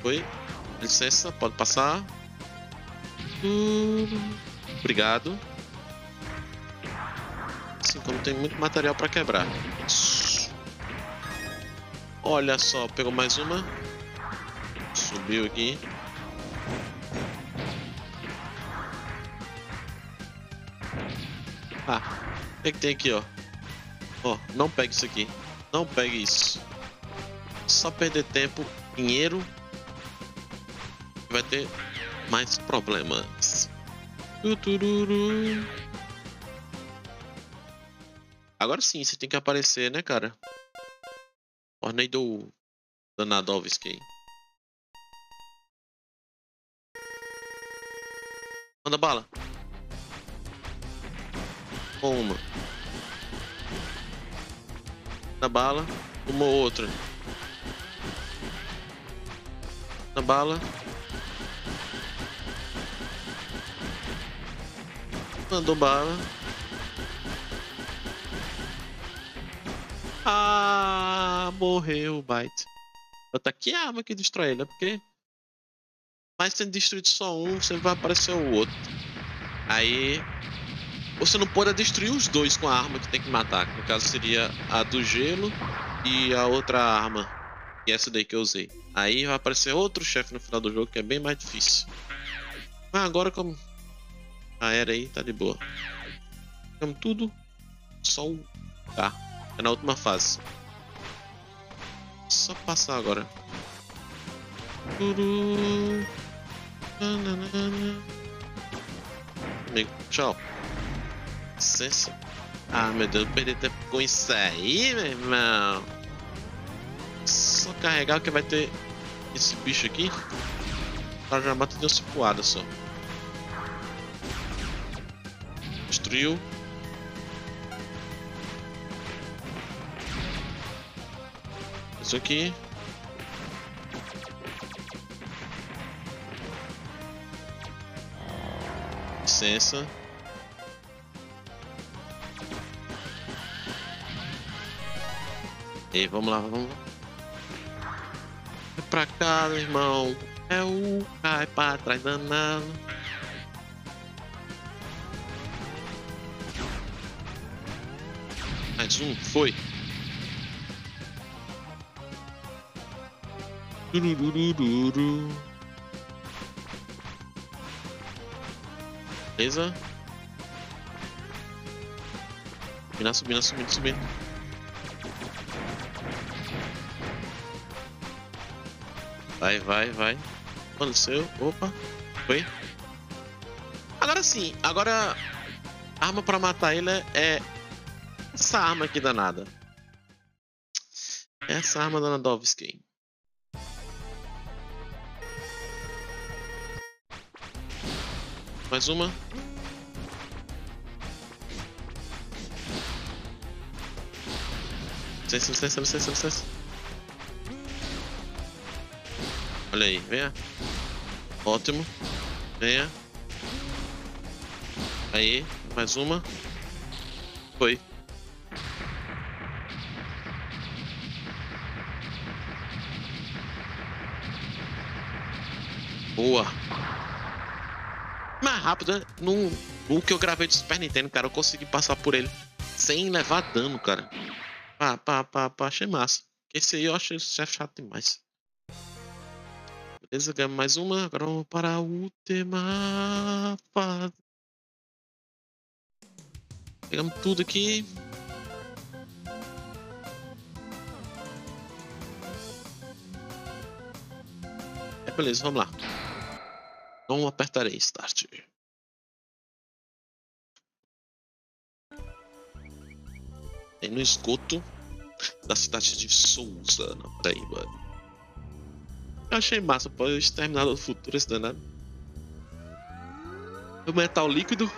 Foi. Licença, pode passar. Hum, obrigado. Assim como tem muito material para quebrar. Olha só, pegou mais uma. Subiu aqui. Ah, o que, é que tem aqui, ó? Ó, oh, não pegue isso aqui. Não pegue isso. Só perder tempo, dinheiro. vai ter mais problemas. Agora sim, você tem que aparecer, né, cara? Tornei do Danadovski. Manda bala. Uma. Na bala. Uma outra. Na bala. Mandou bala. Ah, morreu o Byte. Bota aqui a arma que destrói ele, né? Porque... mas tendo destruído só um, você vai aparecer o outro. Aí... você não pode destruir os dois com a arma que tem que matar. No caso seria a do gelo e a outra arma. E essa daí que eu usei. Aí vai aparecer outro chefe no final do jogo que é bem mais difícil. Mas agora como... ah, era aí, tá de boa. Ficamos tudo... só o... tá. É na última fase. Só passar agora. Turu... nananana. Amigo, tchau. Licença. Ah, meu Deus, eu perdi tempo com isso aí, meu irmão. Só carregar que vai ter esse bicho aqui. O cara já mata de uma cipuada só. Destruiu. Isso aqui. Licença. E vamos lá, vamos lá. Vai pra cá, meu irmão. É o cai pra trás danado. Mais um, foi. Dururururu. Beleza? Subindo, subindo, subindo, subindo. Vai, vai, vai. Aconteceu. Opa. Foi. Agora sim. Agora a arma pra matar ele é essa arma aqui danada. Essa arma da Danadovski. Mais uma. Licença, licença, licença, licença. Olha aí, venha. Ótimo. Venha. Aí, mais uma. Foi. Boa. Mais rápido, né? No, no que eu gravei do Super Nintendo, cara, eu consegui passar por ele sem levar dano, cara. Pá, pá, pá, pá. Achei massa. Esse aí eu achei chato demais. Beleza, ganhamos mais uma. Agora vamos para a última fase. Pegamos tudo aqui. É, beleza, vamos lá. Então apertarei Start. É no esgoto da cidade de Souza, na Paraíba. Eu achei massa, pô, exterminador do futuro, esse danado. O metal líquido.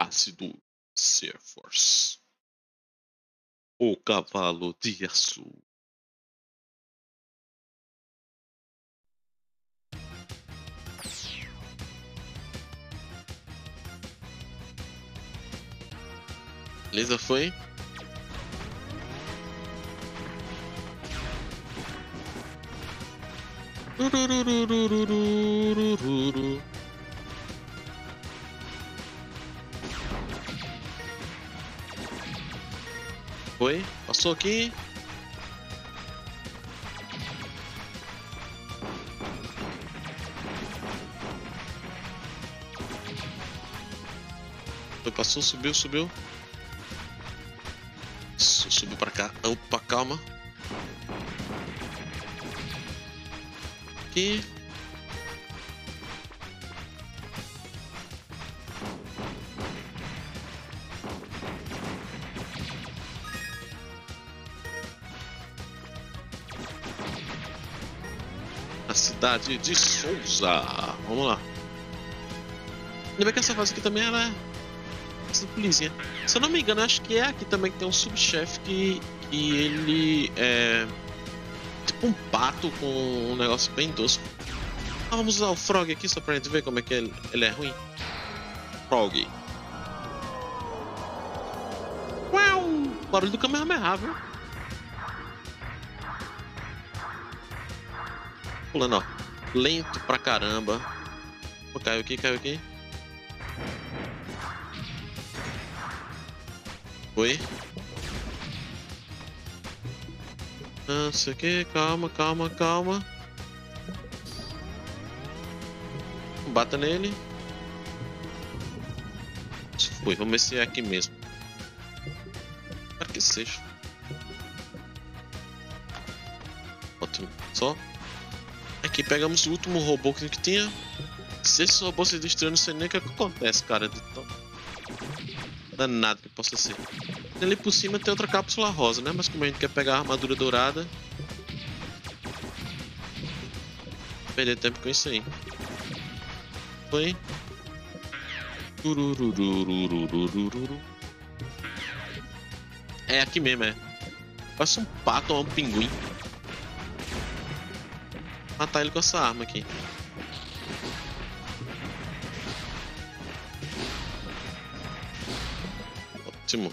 Ácido Sea Force. O cavalo de açúcar. Beleza, foi. Foi, passou aqui. Foi, passou, subiu, subiu. Isso, subiu pra cá. Opa, calma. Aqui. A cidade de Souza. Vamos lá. Ainda bem que essa fase aqui também era simplesinha. Se eu não me engano, acho que é aqui também que tem um subchefe que, que ele é tipo um pato com um negócio bem tosco. Ah, vamos usar o Frog aqui só pra gente ver como é que ele, ele é ruim. Frog. Uau! Barulho do Kamehameha, viu? Pulando, ó. Lento pra caramba. Pô, caiu aqui, caiu aqui. Foi. Não sei o que, calma, calma, calma. Bata nele. Isso foi, vamos ver se é aqui mesmo. Para que seja. Ótimo, só. Aqui pegamos o último robô que tinha. Se esse robô se destruir, não sei nem o que acontece, cara. Danado que possa ser. Ali por cima tem outra cápsula rosa, né? Mas como a gente quer pegar a armadura dourada, perder tempo com isso aí. Foi. É aqui mesmo, é. Parece um pato ou um pinguim. Matar ele com essa arma aqui. Ótimo.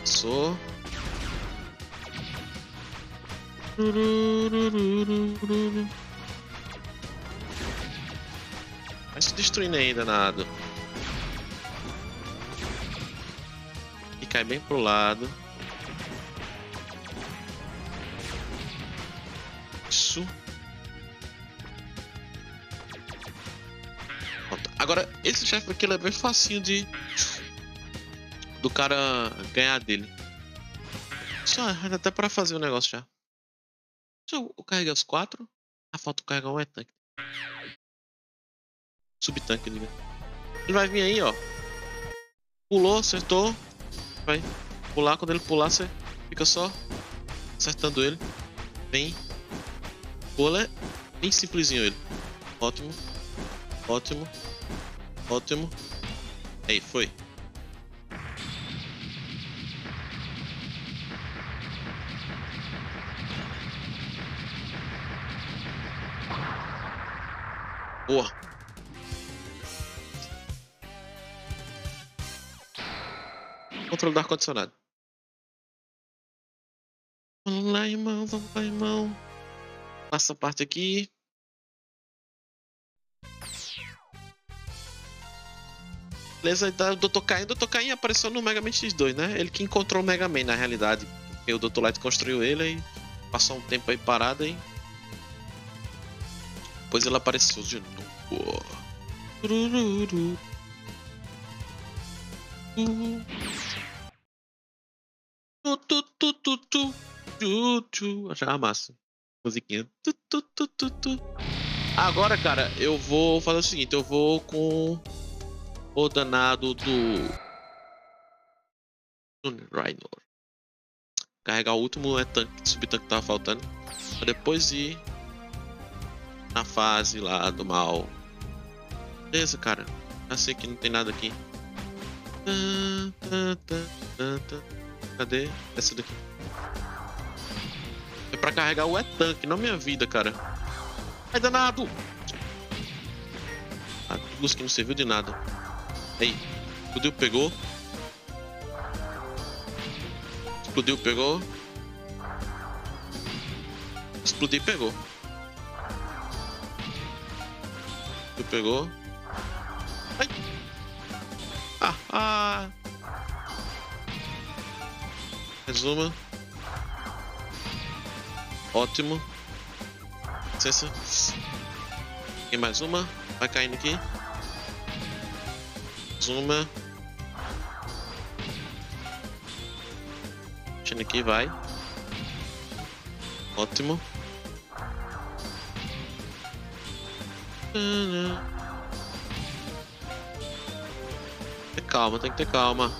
Passou. Vai se destruindo ainda, nada. E cai bem pro lado. Isso. Pronto. Agora, esse chefe aqui ele é bem facinho de... do cara ganhar dele. Só até pra fazer o negócio já. Deixa eu carregar os quatro. Ah, falta carregar um E-Tank. Sub-Tank, liga. Ele vai vir aí, ó. Pulou, acertou. Vai pular. Quando ele pular, você fica só acertando ele. Bem. Pula. Bem simplesinho ele. Ótimo. Ótimo. Ótimo. Aí, foi. Boa. Controle do ar-condicionado. Vamos lá, irmão. Vamos lá, irmão. Passa a parte aqui. Beleza, então, o doutor Caim. O doutor Caim apareceu no Mega Man X dois, né? Ele que encontrou o Mega Man, na realidade. Porque o doutor Light construiu ele e passou um tempo aí parado aí. Depois ele apareceu de novo. Achava massa. Musiquinha. Agora, cara, eu vou fazer o seguinte: eu vou com o danado do Tunnel Rhino. Carregar o último E-Tank, sub-tank que tava faltando. Pra depois ir na fase lá do mal. Beleza, cara. Já sei que não tem nada aqui. Cadê? Essa daqui. É pra carregar o E-Tank, não minha vida, cara. Ai, danado! A luz que não serviu de nada. Ei, fudeu, pegou. Explodiu, pegou. Explodiu, pegou. Explodiu, pegou. Ai. Ah, ah. Mais uma. Ótimo. Licença. E mais uma. Vai caindo aqui. Mais uma. Deixando aqui, vai. Ótimo. Tem que ter calma, tem que ter calma.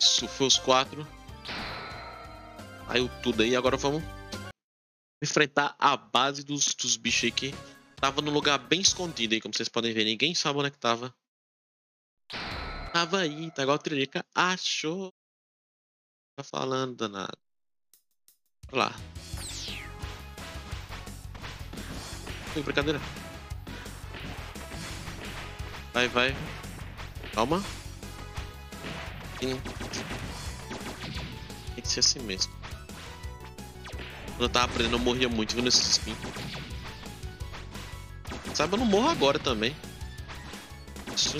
Isso foi os quatro. Saiu tudo aí, agora vamos enfrentar a base dos, dos bichos aí que tava num lugar bem escondido aí, como vocês podem ver, ninguém sabe onde é que tava. Tava aí, tá igual a Tririca, achou. Tá falando danado. Olha lá. Ui, brincadeira. Vai, vai. Calma. Tem, tem que ser assim mesmo. Quando eu tava aprendendo, eu morria muito, viu, nesses spin. Sabe, eu não morro agora também. Isso.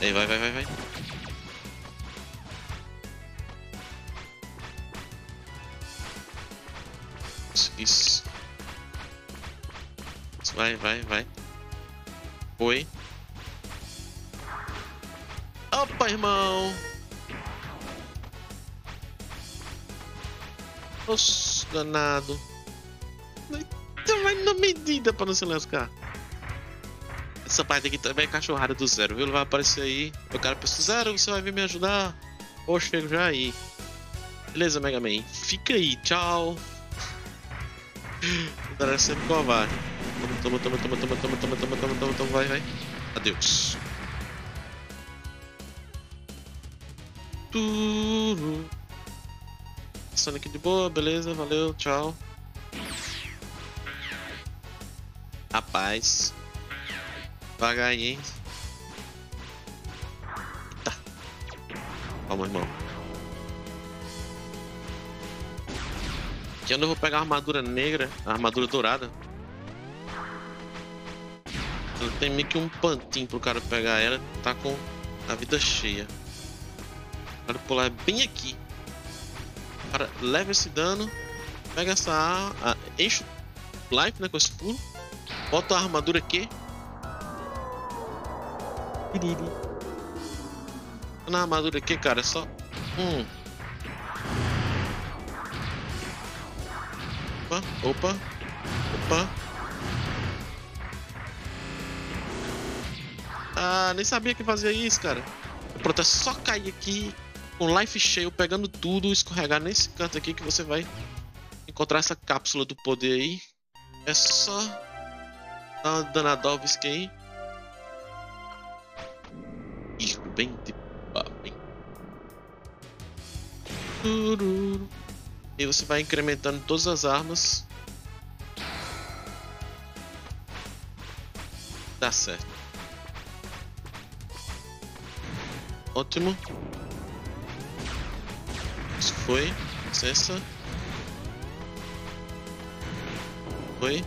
Aí, vai, vai, vai, vai. Isso, isso. Vai, vai, vai. Foi. Opa, irmão. Nossa, danado. Vai na medida pra não se lascar. Essa parte aqui também é cachorrada do zero, viu? Ele vai aparecer aí. O cara pensa, zero, você vai vir me ajudar? Ou chego já aí. Beleza, Mega Man. Fica aí, tchau. O cara é sempre covarde. Toma, toma, toma, toma, toma, toma, toma, toma, toma, toma, vai, vai. Adeus. Tudo. Passando aqui de boa, beleza, valeu, tchau. Rapaz. Pagar aí, hein? Tá. Calma, irmão. Aqui eu não vou pegar a armadura negra, a armadura dourada. Ela tem meio que um pantinho pro cara pegar ela. Tá com a vida cheia. Quero pular bem aqui. Cara, leva esse dano. Pega essa arma. Enche o life, né? Com esse pulo. Bota a armadura aqui. Na armadura aqui, cara, é só hum. Opa, opa, opa. Ah, nem sabia que fazia isso, cara. Pronto, é só cair aqui com life cheio, pegando tudo, escorregar nesse canto aqui que você vai encontrar essa cápsula do poder aí. É só dar uma Danadovski aí. Isso, bem de bem. E você vai incrementando todas as armas. Tá certo. Ótimo. Isso foi. Licença. Foi.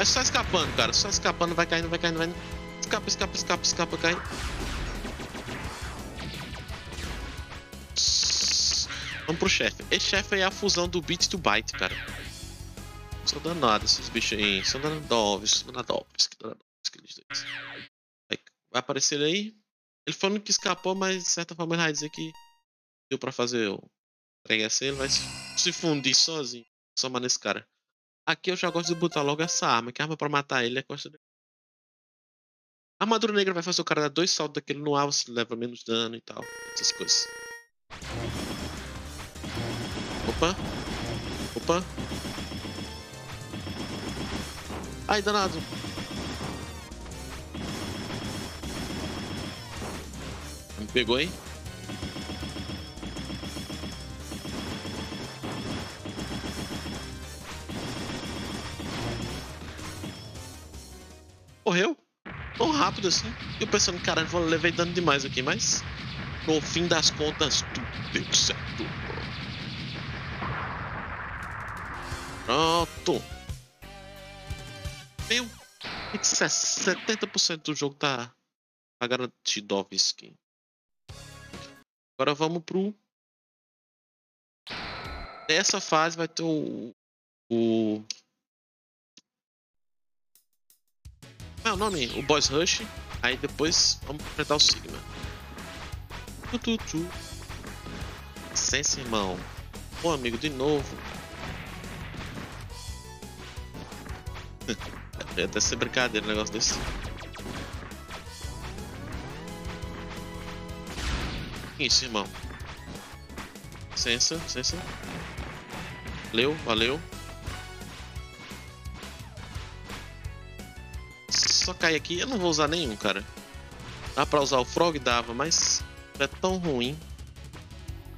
É só escapando, cara. Só escapando, vai caindo, vai caindo, vai. Escapa, escapa, escapa, escapa, cai. Vamos pro chefe. Esse chefe aí é a fusão do Beat do Byte, cara. São danados esses bichos aí. São Danadovski, são Danadovski, Danadovski, eles dois. Vai aparecer ele aí. Ele foi o único que escapou, mas de certa forma ele vai dizer que deu pra fazer o preguiça. Ele vai se fundir sozinho. Somar nesse cara. Aqui eu já gosto de botar logo essa arma, que a arma pra matar ele é costa dele. A armadura negra vai fazer o cara dar dois saltos daquele no ar, você leva menos dano e tal, essas coisas. Opa. Opa. Ai, danado. Me pegou, hein? correu tão rápido assim. E eu pensando, caralho, eu levei dano demais aqui, mas no fim das contas, tudo deu certo. Pronto. Meu, setenta por cento do jogo tá, tá garantido, Danadovski. Agora vamos pro... Nessa fase vai ter o... o... Como é o nome? O Boss Rush. Aí depois vamos enfrentar o Sigma. Tututu. Licença, irmão. Ô, amigo, de novo. É até ser brincadeira um negócio desse. Isso, irmão. Licença, licença. Valeu, valeu. Só cai aqui, eu não vou usar nenhum, cara. Dá pra usar o Frog? Dava, mas é tão ruim.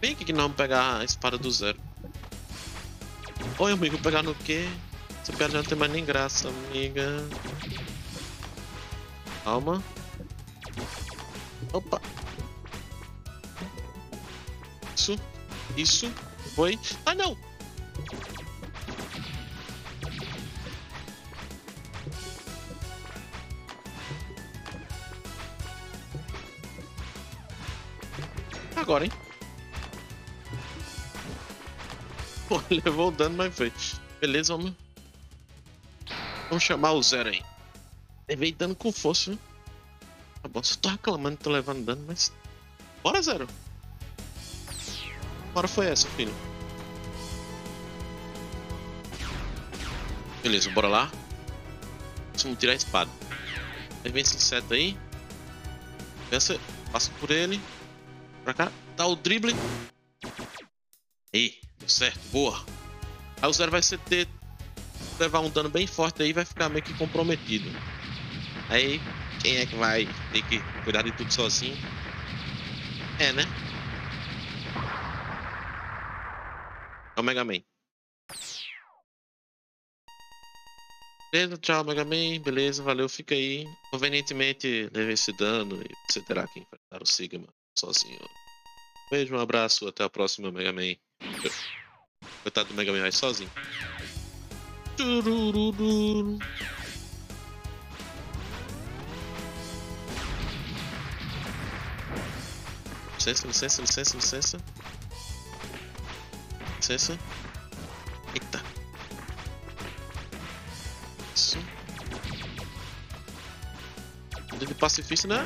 Vem aqui que nós vamos pegar a espada do zero. Oi, amigo, pegar no quê? Essa piada já não tem mais nem graça, amiga. Calma. Opa. Isso, isso, foi. Ah, não! Agora, hein? Pô, levou o dano, mas foi. Beleza, vamos... Vamos chamar o zero aí. Levei dano com força, viu? Tá bom, só tô reclamando que tô levando dano, mas... Bora, zero! Bora foi essa, filho. Beleza, bora lá. Vamos tirar a espada. Aí vem esse inseto aí. Pensa, passa por ele. Pra cá, dá o drible. Aí, deu certo, boa. Aí o zero vai ser ter, levar um dano bem forte aí, vai ficar meio que comprometido. Aí, quem é que vai ter que cuidar de tudo sozinho? É, né? É o Mega Man. Beleza, tchau Mega Man, beleza, valeu, fica aí. Convenientemente, leve esse dano e você terá que enfrentar o Sigma sozinho. Beijo, um abraço, até a próxima, Mega Man. Coitado do Mega Man vai sozinho. Licença, licença, licença, licença. Licença. Eita. Isso. De pacifista, né?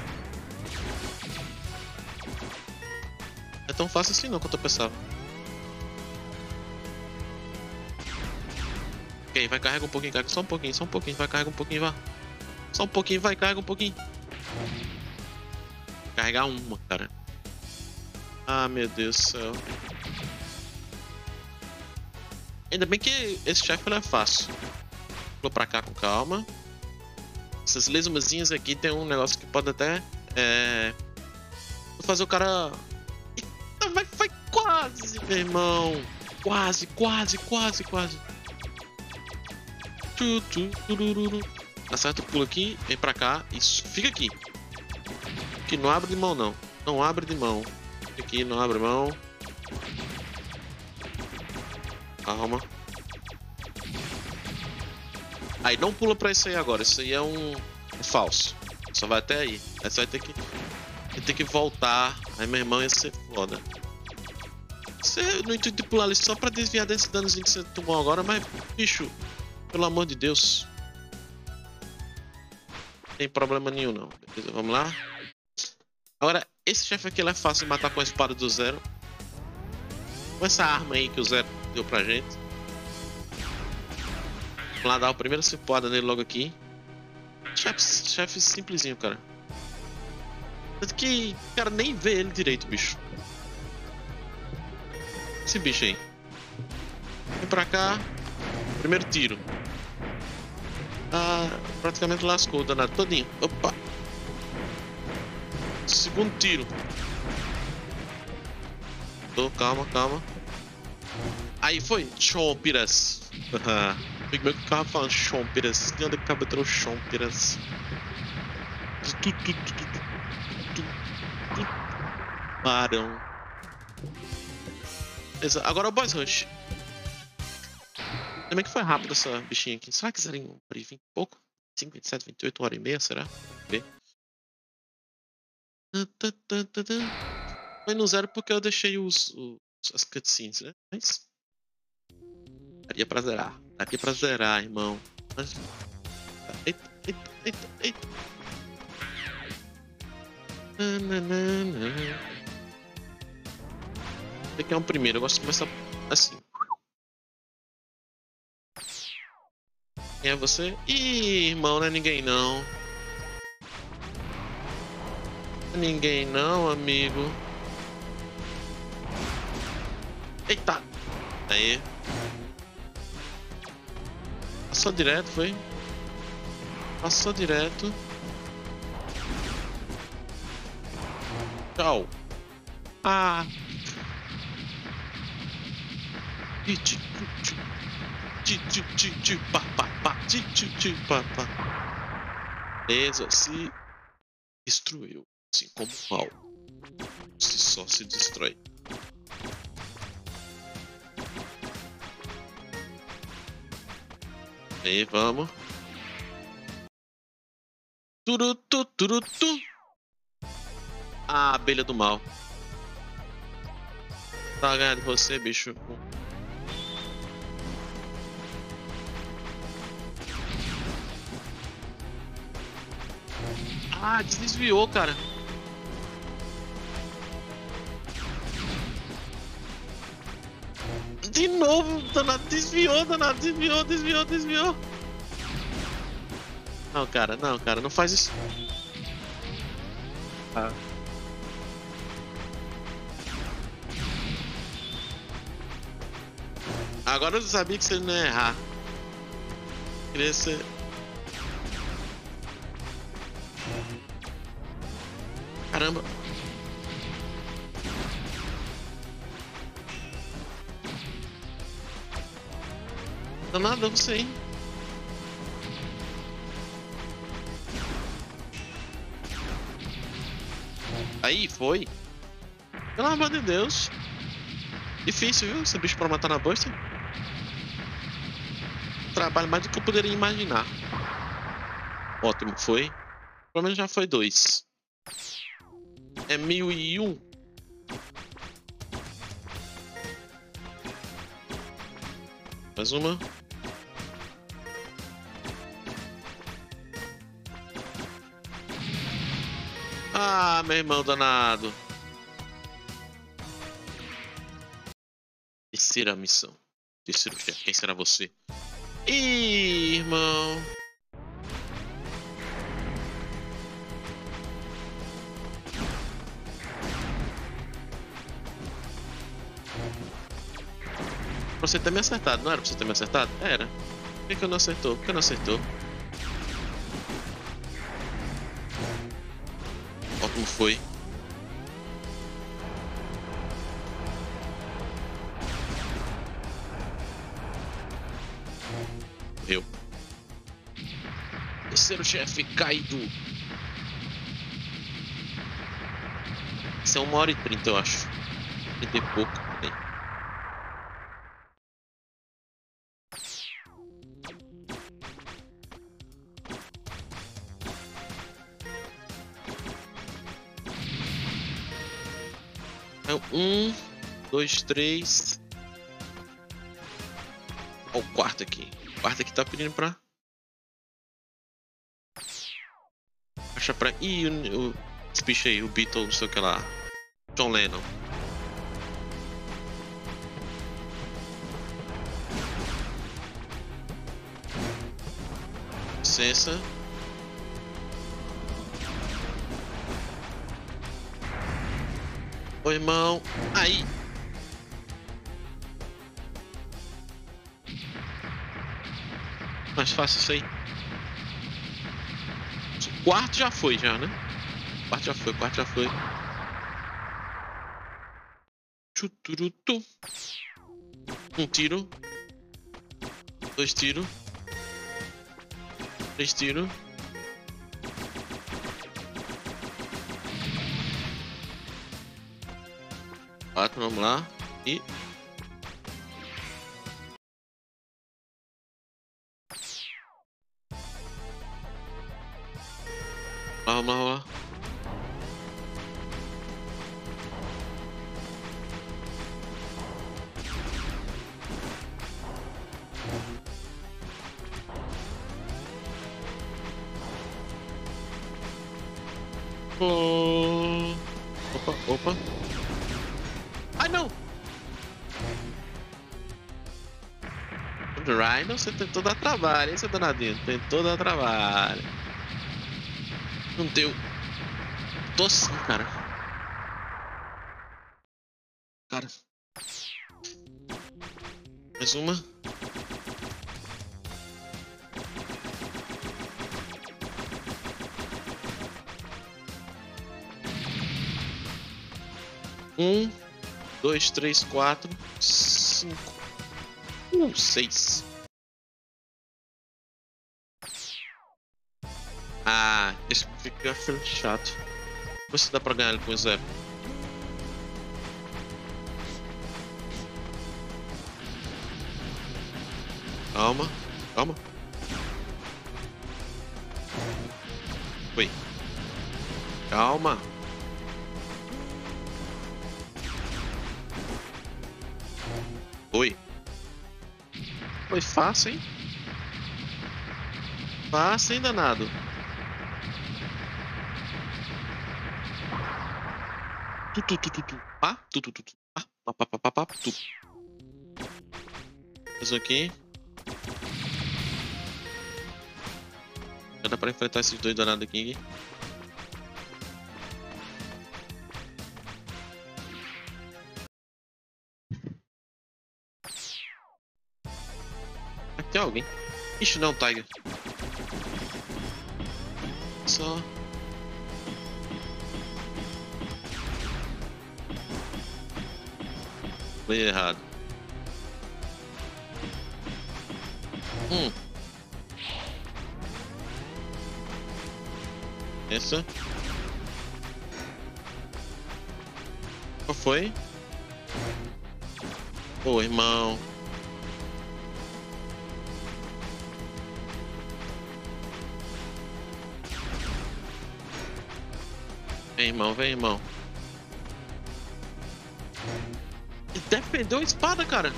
É tão fácil assim não quanto eu pensava. Ok, vai, carrega um pouquinho, carrega só um pouquinho, só um pouquinho, vai, carrega um pouquinho, vai. Só um pouquinho, vai, carrega um pouquinho. Carregar uma, cara. Ah, meu Deus do céu. Ainda bem que esse chefe não é fácil. Vou pra cá com calma. Essas lesmazinhas aqui tem um negócio que pode até... É... Vou fazer o cara... Vai, vai, quase, meu irmão. Quase, quase, quase, quase. Acerta o pulo aqui, vem pra cá. Isso, fica aqui. Que não abre de mão, não. Não abre de mão. Fica aqui, não abre mão. Calma. Aí, não pula pra isso aí agora. Isso aí é um é falso. Só vai até aí. Aí você vai ter que... Vai ter que voltar. Aí, meu irmão, ia ser foda. Você não intuito de pular ali só pra desviar desse danozinho que você tomou agora, mas, bicho, pelo amor de Deus. Não tem problema nenhum, não. Beleza, vamos lá. Agora, esse chefe aqui ele é fácil de matar com a espada do zero. Com essa arma aí que o zero deu pra gente. Vamos lá dar a primeira cipada nele logo aqui. Chefe, chefe simplesinho, cara. Tanto que o cara nem vê ele direito, bicho. Esse bicho aí. Vem pra cá. Primeiro tiro. Ah, praticamente lascou o danado todinho. Opa. Segundo tiro. Tô, calma, calma. Aí foi. Chompiras. Big Mac ficava falando chomperas, anda que acaba entrando chomperas. Barão. Beleza, agora o Boss Rush. Também que foi rápido essa bichinha aqui. Será que zerem por aí vinte e pouco? cinco, vinte e sete, vinte e oito, uma hora e meia, será? Vamos ver. Mas não zero porque eu deixei os, os, as cutscenes, né? Mas... daria pra zerar. Daria pra zerar, irmão. Mas... eita, eita, eita, eita. Esse aqui é um primeiro. Eu gosto de começar assim. Quem é você? Ih, irmão, não é ninguém não. Ninguém não, amigo. Eita! Aí. Passou direto, foi? Passou direto. Tchau. Ah! Iti, iti, iti, iti, iti, pá, pá, pá, iti, iti, pá, pá. Beleza, se destruiu. Assim como o mal, se só se destrói. E vamos. Turutu, turutu. A abelha do mal. Tá ganhando você, bicho. Ah, desviou, cara. De novo, danado, desviou, danado, desviou, desviou, desviou. Não, cara, não, cara, não faz isso. Ah. Agora eu sabia que você não ia errar. Crescer. Caramba. Danada, você, hein? Aí, foi. Pelo amor de Deus. Difícil, viu? Esse bicho pra matar na bosta. Trabalho mais do que eu poderia imaginar. Ótimo, foi. Pelo menos já foi dois. É mil e um. Mais uma. Ah, meu irmão danado. Terceira missão. Terceiro chefe. Quem será você? Ih, irmão. Pra você ter me acertado, não era pra você ter me acertado? Era. Por que, que eu não acertou? Por que eu não acertou? Ó como foi. Morreu. Terceiro chefe, Kaido. Isso é uma hora e trinta, eu acho. Trinta e pouco, bem. Um, dois, três. Ó, o quarto aqui. O quarto aqui tá pedindo pra. Acha pra. Ih, o. Esse bicho aí, o Beatle, não sei o que lá. John Lennon. Licença. Oi, irmão. Aí. Mais fácil isso aí. O quarto já foi, já, né? O quarto já foi, o quarto já foi. Chuturutu. Um tiro. Dois tiros. Três tiros. Quatro, vamos lá. E... Vamos lá, vamos lá. Oh. Opa, opa. Ai, não! Rhino, você tentou dar trabalho, hein, seu danadinho? Tentou dar trabalho. Não deu. Tô assim, cara. Cara. Mais uma. Um, dois, três, quatro, cinco, um, seis. Ah, esse fica chato. Você dá pra ganhar ele com o Zé? Calma, calma. Foi. Calma. Oi. Foi fácil, hein? Fácil, hein, danado? Tu, tu, tu, tu, tu. Ah, tu, tu, tu, tu. Ah, pá, pá, pá, pá, tu. Isso aqui. Já dá pra enfrentar esses dois danados aqui. Tem alguém? Ixi, não, Tiger. Só. Foi errado. Hum. Essa. Qual foi? Ô, oh, irmão. Vem, irmão, vem, irmão. Ele defendeu a espada, cara.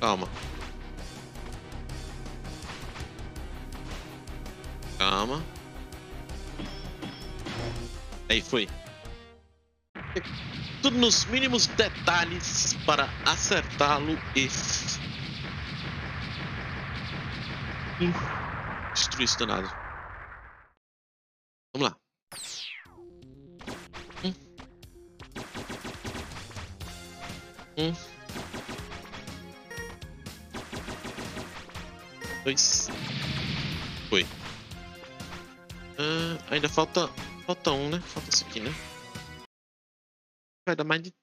Calma. Calma. Aí foi. Tudo nos mínimos detalhes para acertá-lo e destruir esse danado. Vamos lá. Um. Um. Dois. Foi. Uh, ainda falta... Falta um, né? Falta esse aqui, né? Vai dar mais de...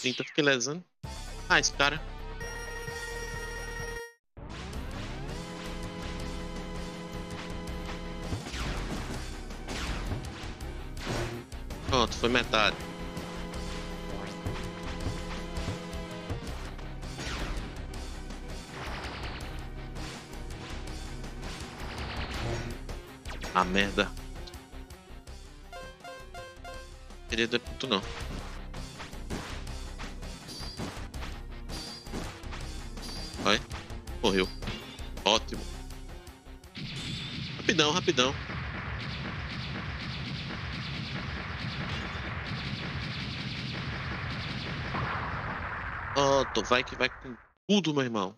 trinta, fiquei lesando. Ah, esse cara... Pronto, foi metade. Ah, merda. Queria dar ponto não. Vai. Morreu. Ótimo. Rapidão, rapidão. Pronto, vai que vai com tudo, meu irmão.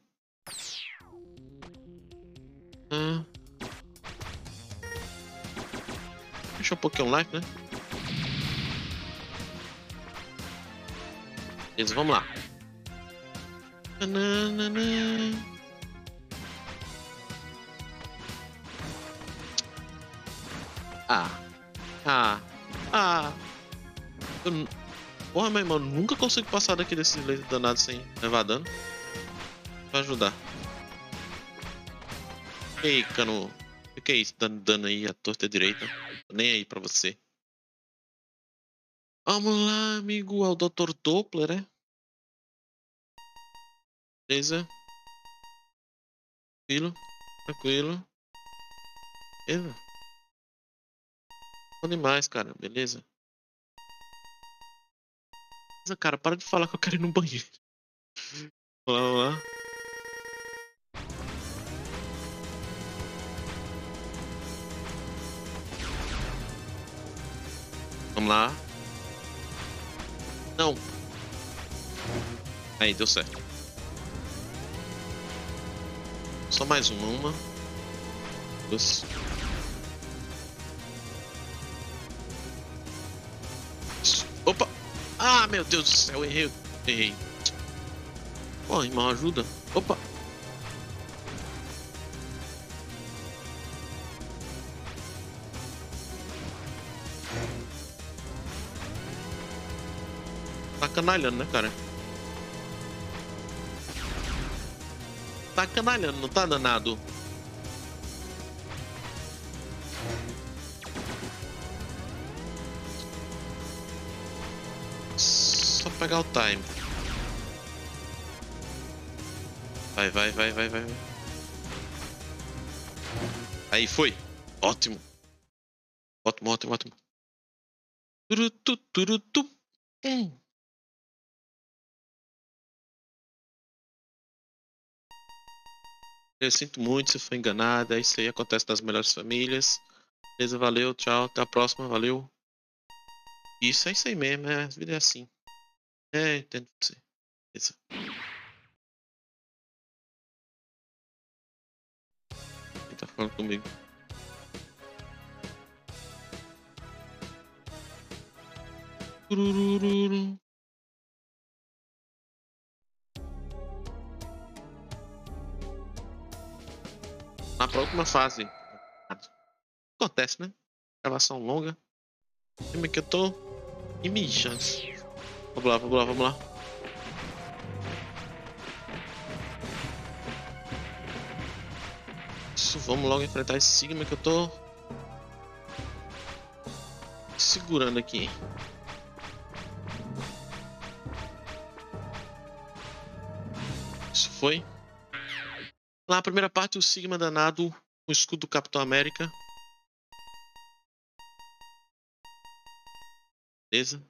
Ah. Deixa um pouquinho o like, né? Beleza, vamos lá. Ah. Ah. Ah. Eu, porra, meu irmão, nunca consigo passar daqui desse leito danado sem levar dano. Pra ajudar. Ei, cano. Fica aí dando dano aí à torta direita. Tô nem aí pra você. Vamos lá, amigo, ao doutor Doppler, né? Beleza. Tranquilo. Tranquilo. Beleza. Bom demais, cara. Beleza. Beleza, cara. Para de falar que eu quero ir no banheiro. Vamos lá, vamos lá. Vamos lá. Não. Aí, deu certo. Só mais uma. Uma. Duas. Opa! Ah, meu Deus do céu, errei. Errei. Pô, irmão, ajuda. Opa! Canalhando, né, cara? Tá canalhando, não tá, danado? Só pegar o time. Vai, vai, vai, vai, vai. Aí foi. Ótimo. Ótimo, ótimo, ótimo. Turutu, turutu. Hum. Eu sinto muito se foi enganada, isso aí acontece nas melhores famílias. Beleza, valeu, tchau, até a próxima, valeu. Isso é isso aí mesmo, é, a vida é assim. É, entendo você. Beleza. Quem tá falando comigo? Turururu. Na próxima fase. Acontece, né? Gravação longa. Como é que eu tô? E me chance. Vamos lá, vamos lá, vamos lá. Isso, vamos logo enfrentar esse Sigma que eu tô segurando aqui. Isso foi. Na primeira parte, o Sigma danado, o escudo do Capitão América. Beleza.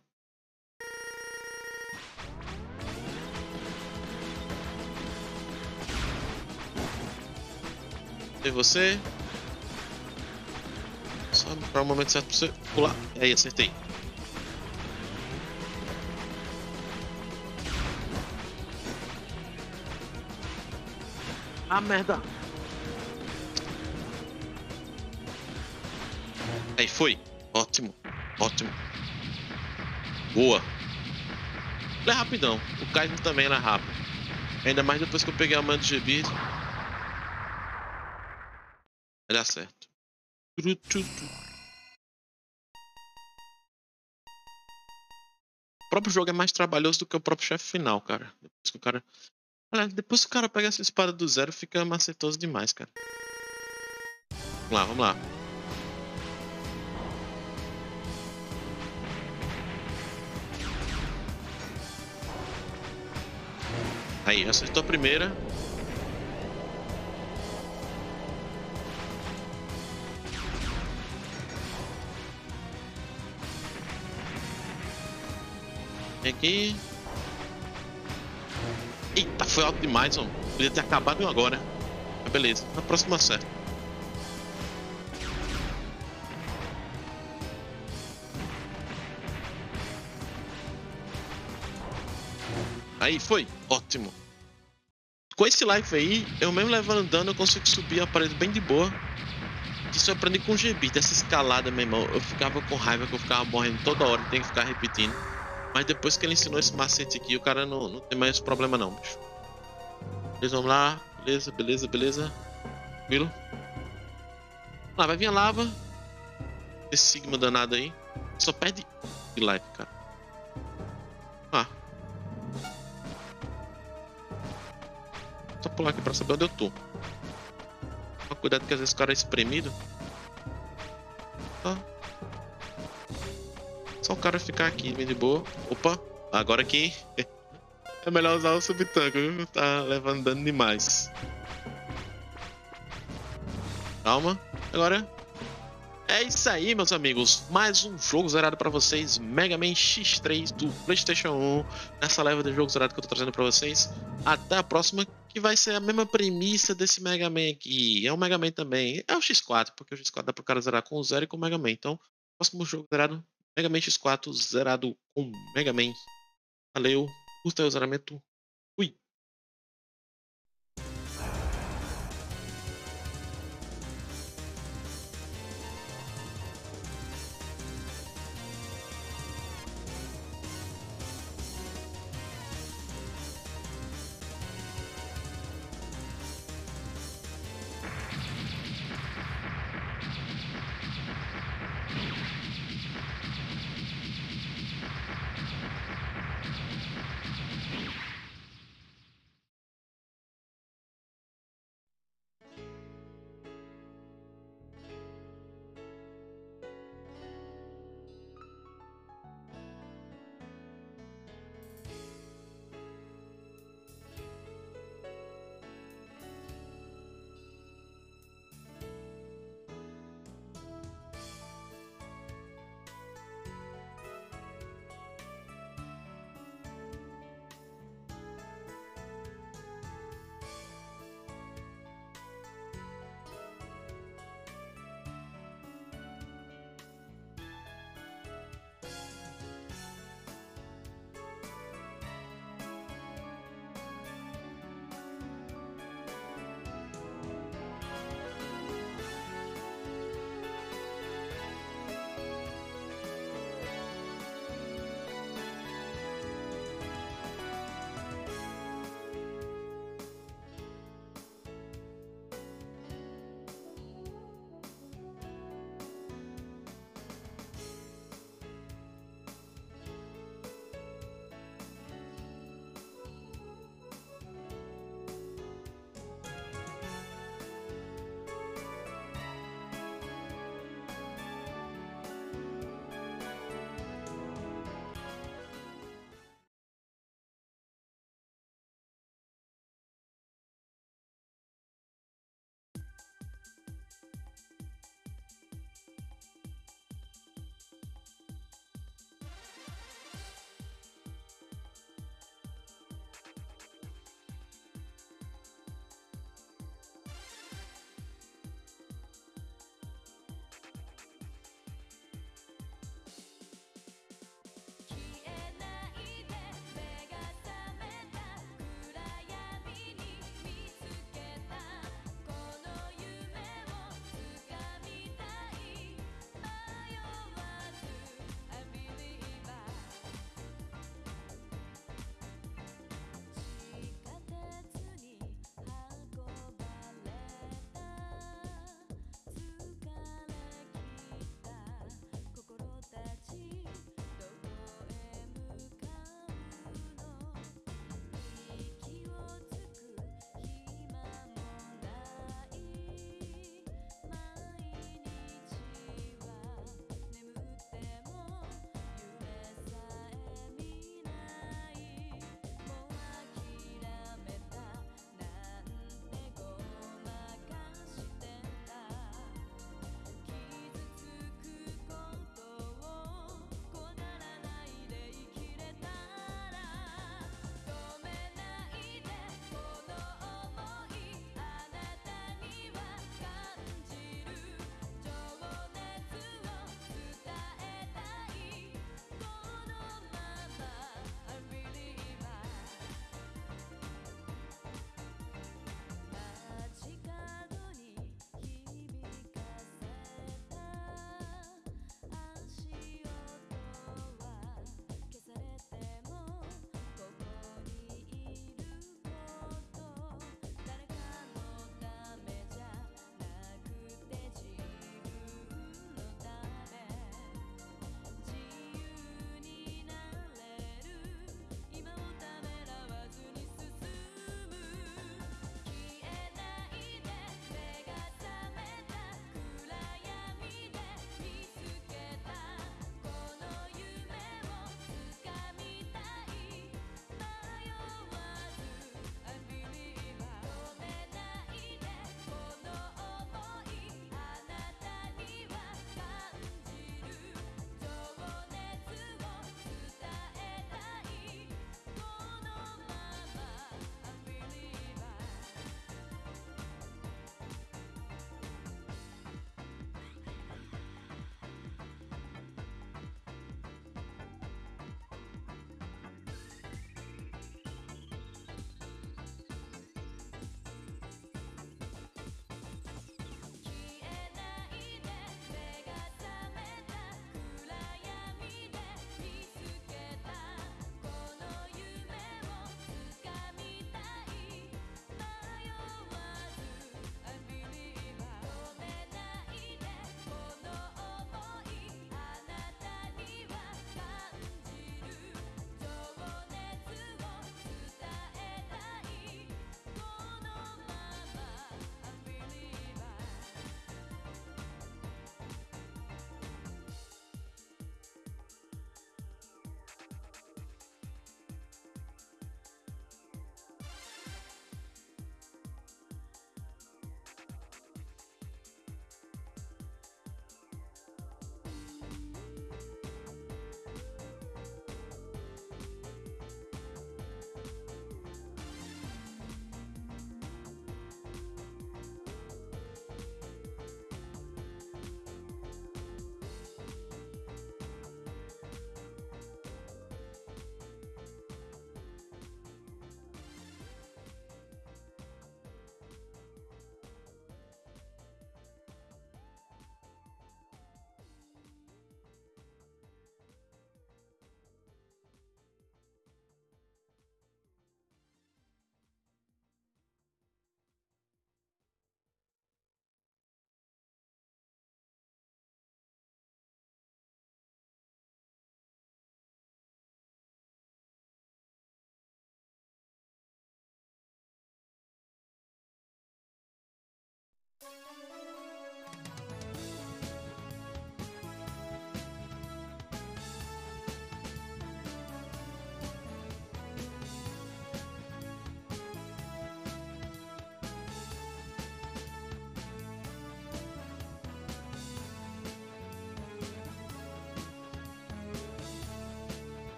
E você? Só para o momento certo para você pular. Aí, acertei. Ah, merda! Aí foi! Ótimo! Ótimo! Boa! Ele é rapidão. O Kaiden também era rápido. Ainda mais depois que eu peguei a mão do G B. Vai dar certo. O próprio jogo é mais trabalhoso do que o próprio chefe final, cara. Depois que o cara... Depois que o cara pega essa espada do zero, fica macetoso demais, cara. Vamos lá, vamos lá. Aí, acertou a primeira. Vem aqui. Eita, foi alto demais, mano. Podia ter acabado agora. Mas beleza, na próxima acerta. Aí foi, ótimo. Com esse life aí, eu mesmo levando dano, eu consigo subir a parede bem de boa. Isso eu aprendi com o G B, dessa escalada, meu irmão. Eu ficava com raiva que eu ficava morrendo toda hora, tem que ficar repetindo. Mas depois que ele ensinou esse macete aqui, o cara não, não tem mais problema não, bicho. Beleza, vamos lá. Beleza, beleza, beleza. Tranquilo. Vamos lá, vai vir a lava. Esse Sigma danado aí. Só perde de life, cara. pular aqui pra saber onde eu tô. Toma cuidado que às vezes o cara é espremido. Tá. Só o cara ficar aqui, bem de boa. Opa, agora aqui é melhor usar o sub-tank, viu? Tá levando dano demais. Calma, agora... É isso aí, meus amigos, mais um jogo zerado pra vocês, Mega Man X três do Playstation um, nessa leva de jogo zerado que eu tô trazendo pra vocês. Até a próxima, que vai ser a mesma premissa desse Mega Man aqui, é um Mega Man também, é o X quatro, porque o X quatro dá pro cara zerar com o zero e com o Mega Man. Então, próximo jogo zerado, Mega Man X quatro zerado com Mega Man. Valeu, curta aí o zeramento.